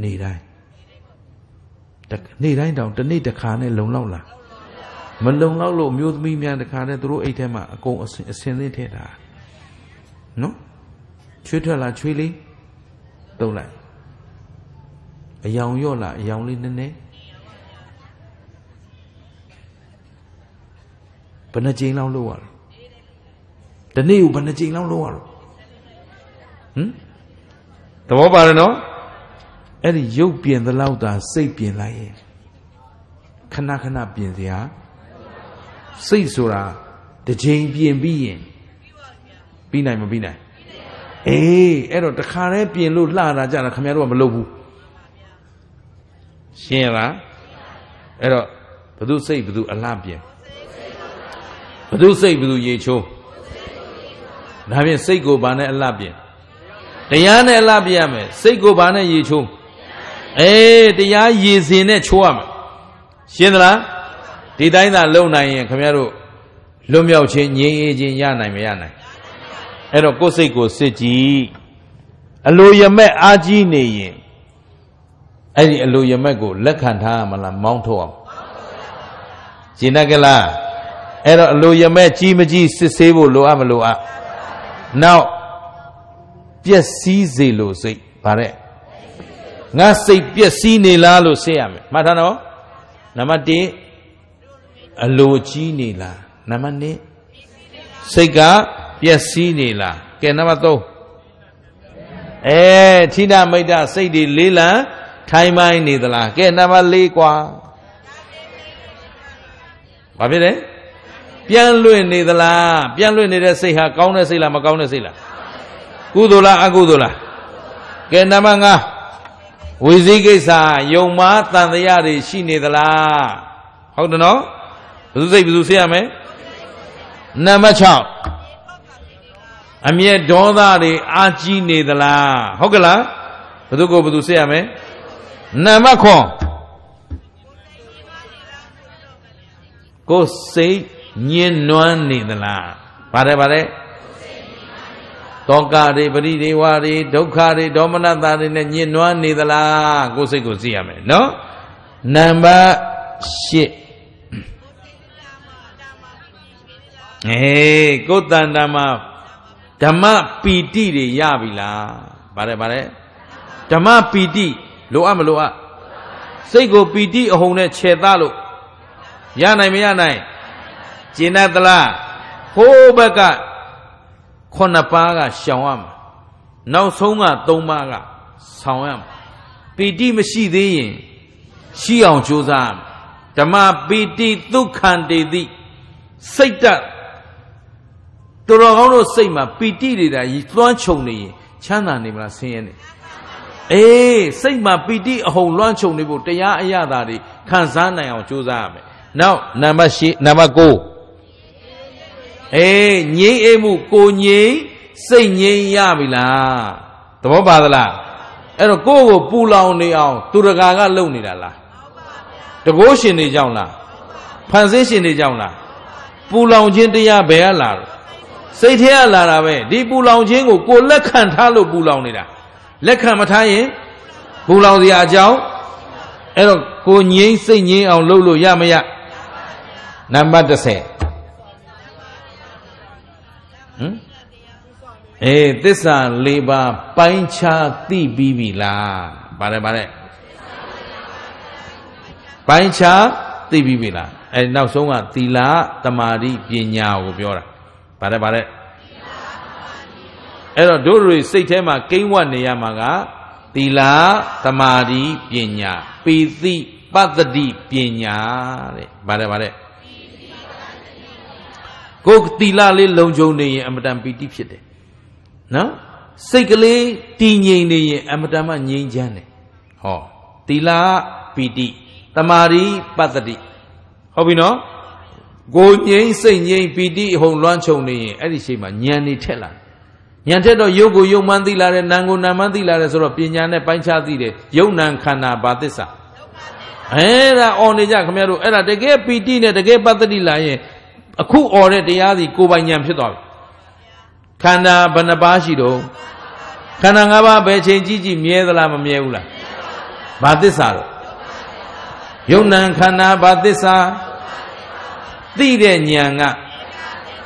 ni dah dah, tapi ni tak kaya lom lom lah, melom lom lom yud mian tak kaya terus itu mah kau asyik ni dah, no, cuit lah cuit ni. Tau lại Yang yo lại Yang li nene Bana jing lao luar Daniu bana jing lao luar Tau apa ada no Eri yo bian da lao da Sei bian lai Khana khana bian siya Sei sura Da jing bian bian Binai ma binai Ero takare pian lu la raja nak kami aru melobu. Siapa? Ero betul alam pian. Betul yecho. Nabi sego bana alam pian. Tiada alam pian me sego bana yecho. Tiada yesi ne cuam. Siapa? Tiada ina low nai kami aru lumyau cien ye cien ya nai me ya nai. Ero kosei kosei ji, aluyamai aji neye, eri aluyamai ko lekantha malam mangthoam. Cina kela, ero aluyamai ji maji sesebo loa maloa. Now, piasi zelo si, pare. Ngasei piasi nila lo siame. Macam mana? Nama de aluji nila, nama ni sega. Biasa ni lah, kenapa tu? Cina muda sedih lila, Thailand ni telah, kenapa lekwa? Bapak ni, pianluin ni telah, pianluin ni dah siha, kau ni sila, makau ni sila, kudola aku dola, kenapa ngah? Wizi kisah, yoma tanjari si ni telah, kau tu no? Betul siapa? Nama cak. Amye doda re aji ne dala, hokala, betul ko betul siapa me? Nama ko, ko se nyenuan ne dala, pare pare, toka re beri dewa re, doka re, domana dale ne nyenuan ne dala, ko se siapa me, no? Nama si. Ko tanda ma. Dhamma piti de ya bila, bare bare. Dhamma piti loa meloa. Sego piti orang ne ceda lo. Ya nai meja nai. Cina telah. Hobaka konapaga syawam. Nausunga tomaga syawam. Piti mesti deh. Siang juzam. Dhamma piti tu kan dedi. Seita. Tolong orang semua piti dia itu lancung ni, cina ni mana sini? Semua piti orang lancung ni buat dia ayat dari kansan yang cuzam. Now nama si nama ko, nye emu ko nye se nye ya bila, tahu apa dah? Ero ko pulau ni aw, turagaga lau ni dah lah, tegosi ni jauh lah, pansesi ni jauh lah, pulau jadi ya belar. Setiap lara we di pulau jenggo ko lekhan thalo pulau ni dah lekhan mathaye pulau dia jauh, elok ko nyeng se nyeng aw lulu ya maya number 10. Tisa leba pancha ti bibi la, bare bare pancha tibi bila, enau songa tila tamari pinyau biora, pare pare, eno dulu seitema kewan ya maga tila tamari pinya, piti patadi pinya, pare pare, kok tila le longjong ni amadam piti psede, no, sekali tinjeng ni amadama nyingjane, oh, tila piti. Tamari patadi, hobi no, go nyeng se nyeng pidi hong luan chong ni, eri sima nyani tela, nyante do yogo yong mandi lare nangu na mandi lare soro pinyane panchati de, yong nang kana batesa, era oni jak meru, era dege pidi ne dege patadi laye, aku ore deyadi kuba nyam sedol, kana bana bashi do, kana ngaba beceng cici mie dalam mie ula, batesa. Yunnan khana batisa tire nyanga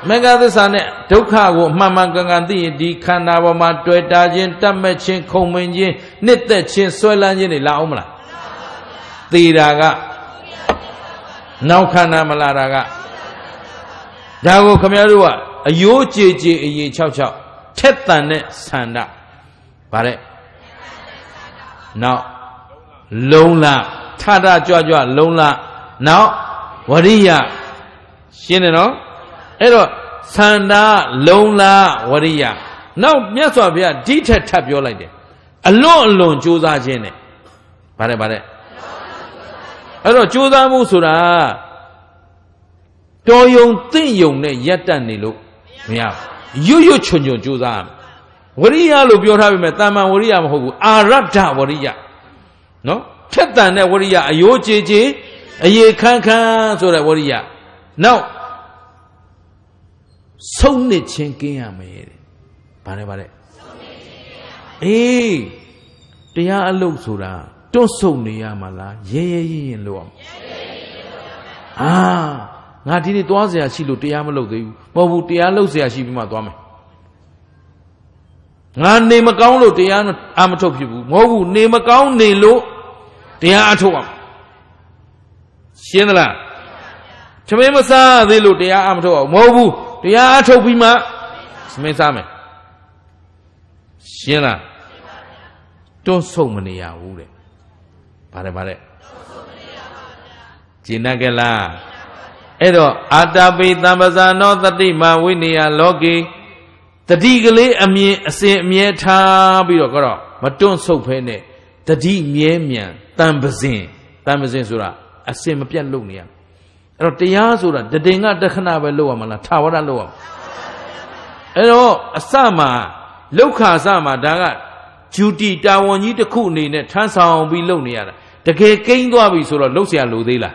mega desa ne dukkha ko amman man kan kan ti di khana ba ma twet ta chin tat met chin khom min chin nit tet chin swai lan chin ni la aung ma la tira ga nau khana ma la da ga da ko khmya do wa ayo che che ayin 66 thet tan ne sanda ba le nau long la Tada jua jua longla nao wariya shine no ero sanda longla wariya nao mya swa bya di thet that pyo lai de alon chou sa chin ne ba le ero chou sa mu so da taw yong tin yong ne yat tat ni lo mya yu yu chun chun chou sa wariya lo pyo tha pai mae taman wariya ma hou bu aradda wariya no Ketan ne wariya ayo jeje aye kan kan so da wariya now song ne chin kin ya mae de ba le eh tia alok so da ton song ne ya ma la ye ye yin lo am ah nga di ni twa sia shi lo tia ma lok thei bu mo bu tia lok sia shi bi ma twa mae nga ne ma kaung lo tia a ma thok phit bu mo bu ne ma kaung ne lo Tiada acuam, siapa lah? Cuma masa dulu tiada acuam, mau bu tiada acuam bima, semasa me, siapa lah? Tosok mania ule, pare pare, cina kelah, itu ada benda masa no tadi mau ini ya logi, tadi kali amie amie cha biru koro, macam tosok pene, tadi mie mie. Tambazin surah asim pian lu ni ya. Ero tiya surah dedenga dekhna ba lu amala thawara lu am. Ero asama lokha asama da ga duty tawon ji takku ni ne than saung bi lu ni ya da. Takai kain twa bi so lo lok sia lu thei la.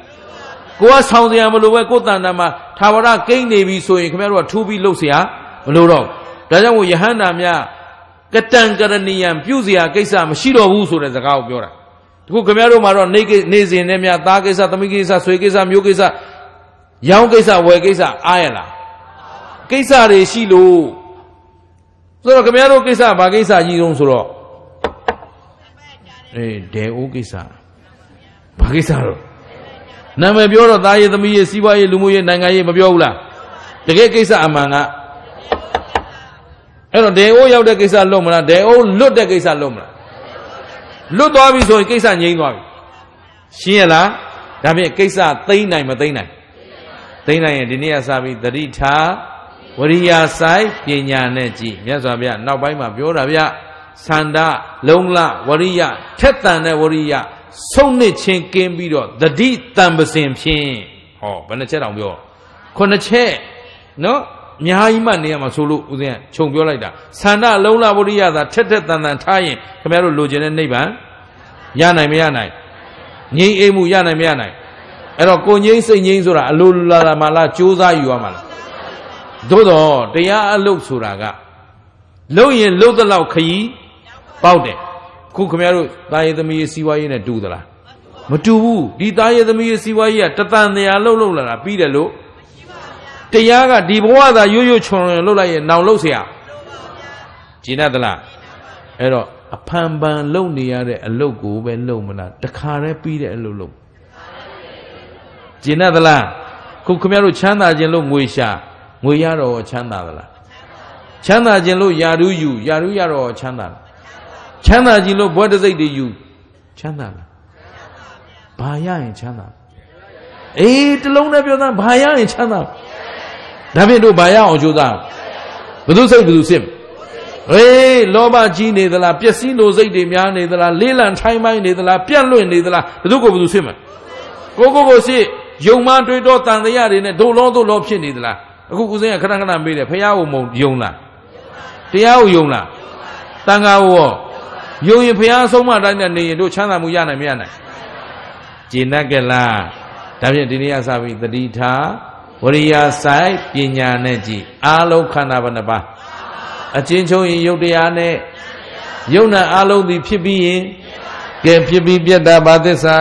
Ko a saung sia ma lu ba ko tan na ma thawara kain ni bi so yin khmya do thu bi lok sia ma lu do. Da jang wo yahanna mya katan karaniyan pyu sia kaisa ma shi do bu so de saka o pyo da. Kau kemarin maron ni zine mian tak kisah, tami kisah, sui kisah, miu kisah, yang kisah, wei kisah, ayatlah. Kisah resi lu. Solo kemarin kisah, bagi kisah jirong solo. Deu kisah, bagi kisah lu. Nama biar dah ye tami ye siwa ye lumu ye nangai ye biar ulah. Jadi kisah amanga. Eno deu yang dek kisah lu mana, deu lu dek kisah lu mana. Lu doa bi so kisah nyeng doa bi, siapa? Tapi kisah tinai ma tinai, tinai yang di ni asabi dari cha, wariasai pinyane ji, biasa biasa, naubai ma biasa biasa, sanda, longla, waria, ketan waria, sone cengkem bido, dari tambasem ceng, oh, bener ceh orang biasa, kono ceh, no, nyaiman ni ama sulu udah cungbiu lagi dah. Sana lula buriya dah, cetet tanah cahin. Kemaru lojenan ni bah, ya nai, ni emu ya nai. Erok kau ni se ni sura lula malah cuza iu amal. Dodo dia luk sura ga, luyen luda lau kayi, bau deh. Kau kemaru daya demi siwa ini dua dala, matu di daya demi siwa ini cetan dia lulu lala pira lu. Tiaga di bawah dah yuyu cungan lu lagi naulu siapa? Cina dala. Ero apamban lu ni ada lu gubel lu mana? Takare pira lu lu. ကျေနပ်သလားခုခမရတို့ချမ်းသာခြင်းလို့ငွေရှာငွေရတော့ချမ်းသာသလားချမ်းသာခြင်းလို့ယာရုယူယာရုရတော့ချမ်းသာလားချမ်းသာခြင်းလို့ဘွဲ့တစိတ်တွေယူချမ်းသာလားဘာရရင်ချမ်းသာအေးတလုံးနဲ့ပြောသားဘာရရင်ချမ်းသာဒါဖြင့်တို့ဘာရအောင်ကြိုးစားဘယ်သူစိတ်ဘယ်သူစစ်အေးလောဘကြီးနေသလားပျက်စီးလိုစိတ်တွေများနေသလားလေးလံထိုင်းပိုင်းနေသလားပြန့်လွင့်နေသလားဘယ်သူကိုဘယ်သူစစ်မလဲကိုစစ်ယုံမှတွေးတော့တန်တရားတွေနဲ့တို့လောဖြစ်နေသလားအခုဦးစင်းကခဏမေးတယ်ဖះကိုမုံယုံလားတရားကိုယုံလားတန်ခါကိုယုံရင်ဖះဆုံးမတိုင်းနဲ့နေရင်တို့ချမ်းသာမှုရနိုင်မရနိုင်ကျေနပ်ကြလားဒါဖြင့်ဒီနေ့ရစပြီးသတိထားဝရိယဆိုင်ပညာနဲ့ကြည်အာလုံးခန္ဓာဘယ်နှပါအချင်းချင်းရင်ယုတ်တရားနဲ့ယုံနဲ့အာလုံးသည်ဖြစ်ပြီးရင်ကဲဖြစ်ပြီးပြတ်တာဘာသစ္စာ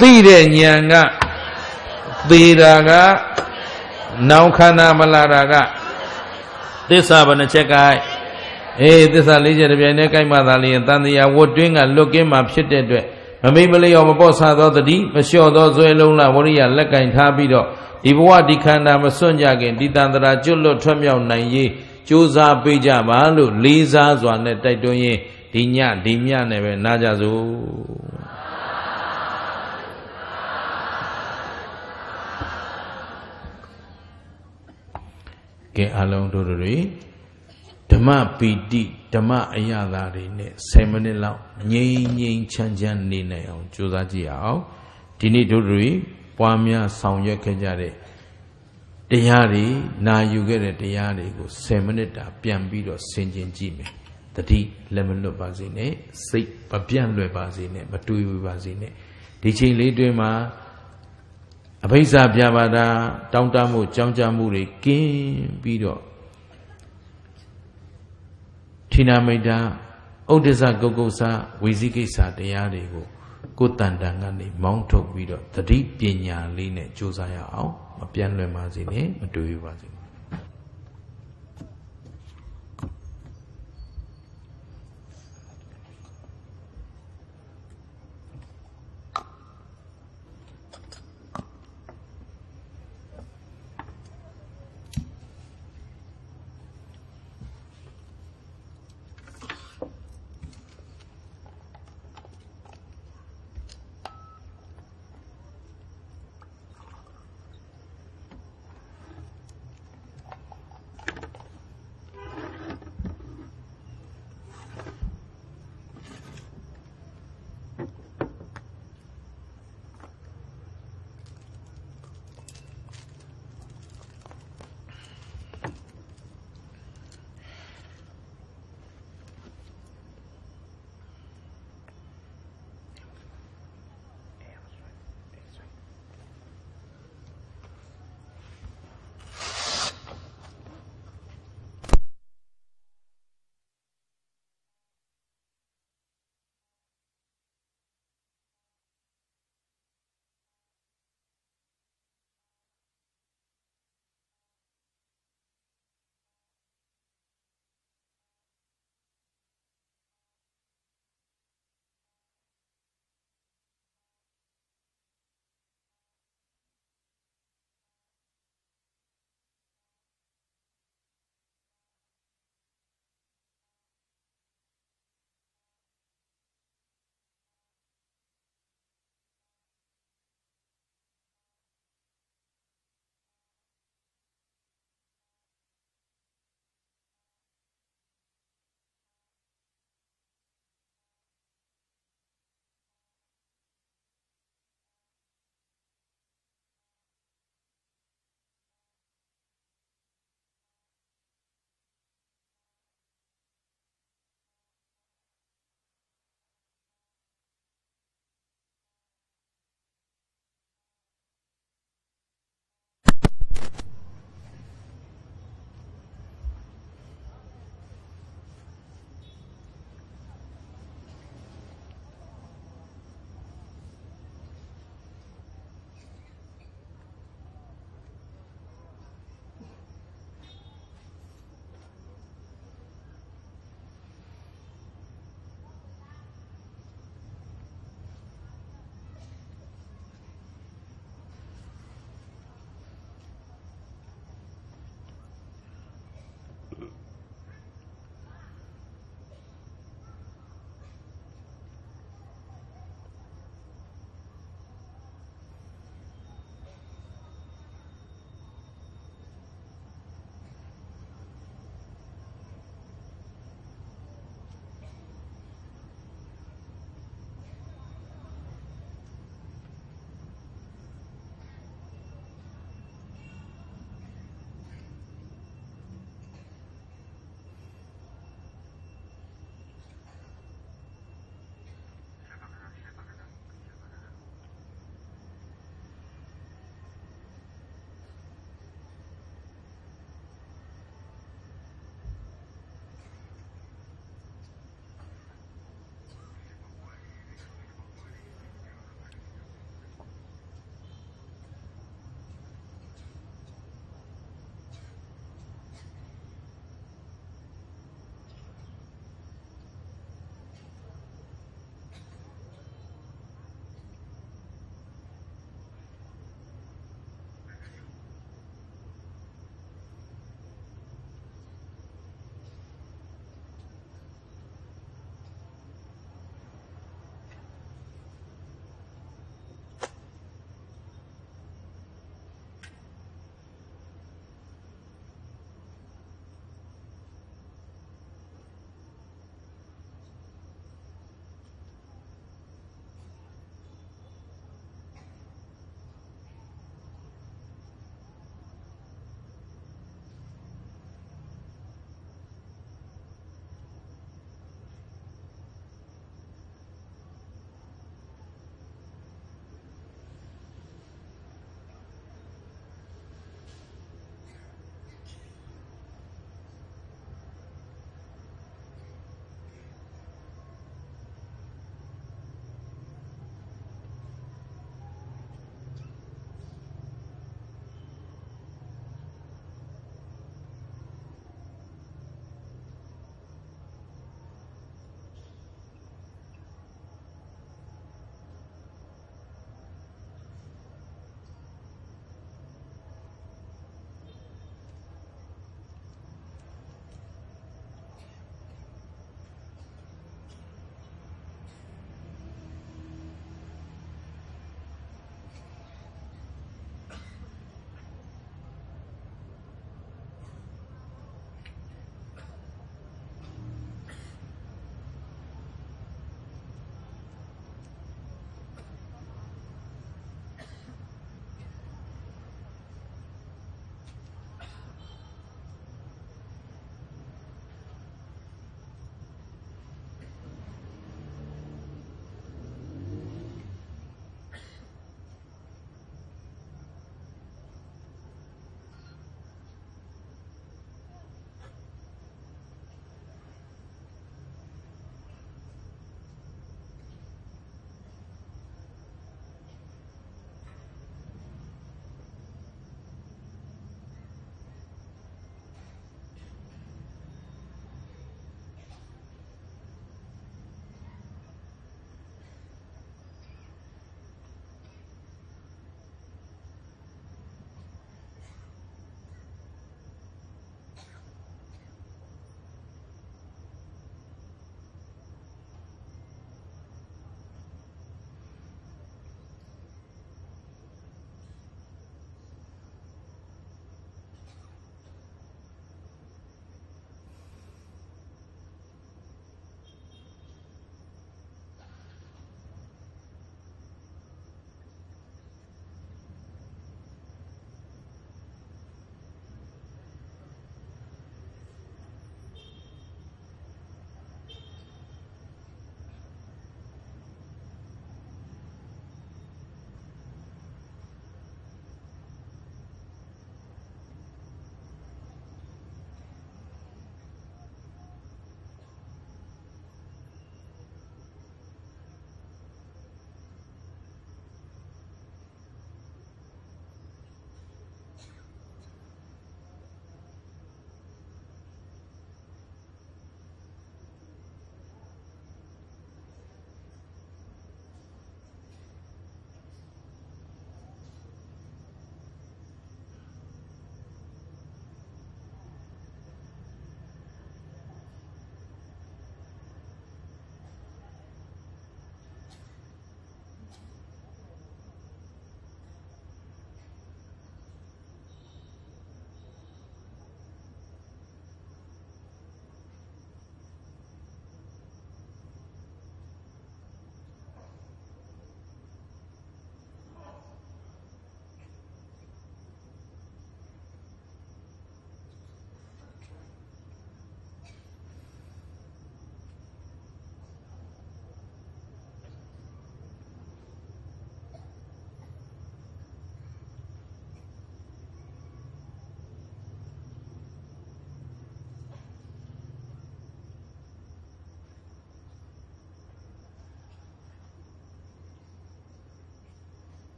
သိတဲ့ဉာဏ်ကသေတာကနောင်ခန္ဓာမလာတာကသစ္စာဘယ်နှချက်ကိုက်အေးသစ္စာ၄ချက်တစ်ပြိုင်တည်းကိုက်မှသာလျှင်တန်တရားဝတ်တွင်းကလွတ်ကင်းမှဖြစ်တဲ့အတွက်မမိမလျော်မပေါ့ဆသောတတိမလျှော့သောဇွဲလုံးလားဝရိယလက်ကင်ထားပြီးတော့ဒီဘဝဒီခန္ဓာမစွန့်ကြခင်ဒီတန်တရာကျွတ်လွတ်ထွက်မြောက်နိုင်ရေးကြိုးစားပေးကြပါလို့လေးစားစွာနဲ့တိုက်တွန်းရင်းဒီညနဲ့ပဲနားကြစို့ကဲအလုံးတို့တွေဓမ္မပီတိဓမ္မအရာသာတွေနဲ့10မိနစ်လောက်ငြိမ်ငြိမ်ချမ်းချမ်းနေနိုင်အောင်ကြိုးစားကြည့်အောင်ဒီနေ့တို့တွေပွားများဆောင်ရွက်ခဲ့ကြတဲ့တရားတွေနာယူခဲ့တဲ့တရားတွေကို10မိနစ်တာပြန်ပြီးတော့ဆင်ခြင်ကြည့်မယ်တတိလက်မလွတ်ပါစေနဲ့စိတ်မပြန့်လွယ်ပါစေနဲ့မတွေးဝေပါစေနဲ့ဒီချိန်လေးတွင်မှာအဘိဇ္ဇာပြပါဒာတောင်းတမှုကြောင်းကြမှုတွေကင်းပြီးတော့ထိနာမိတ်တာဥဒ္ဒစ္စကုက္ကုစဝေစီကိစ္စတရားတွေကိုကိုယ်တန်တန်ကနေမောင်းထုတ်ပြီးတော့သတိပညာလေးနဲ့ကြိုးစားရအောင်မပြန့်လွယ်ပါစေနဲ့မတွေးပါစေနဲ့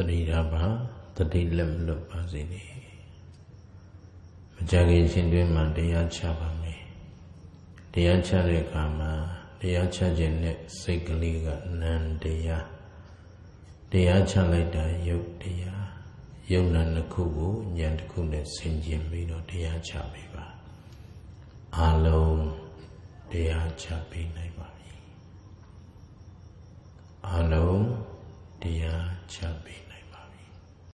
teri lab sini, menjadi sendiri mandi aja kami, dia aja rekama, dia aja jenis segeliga nanti ya, dia aja leda yuk dia, yang nana kubu yang kudet senjim bino dia aja biba, alom dia aja binai bami, alom dia aja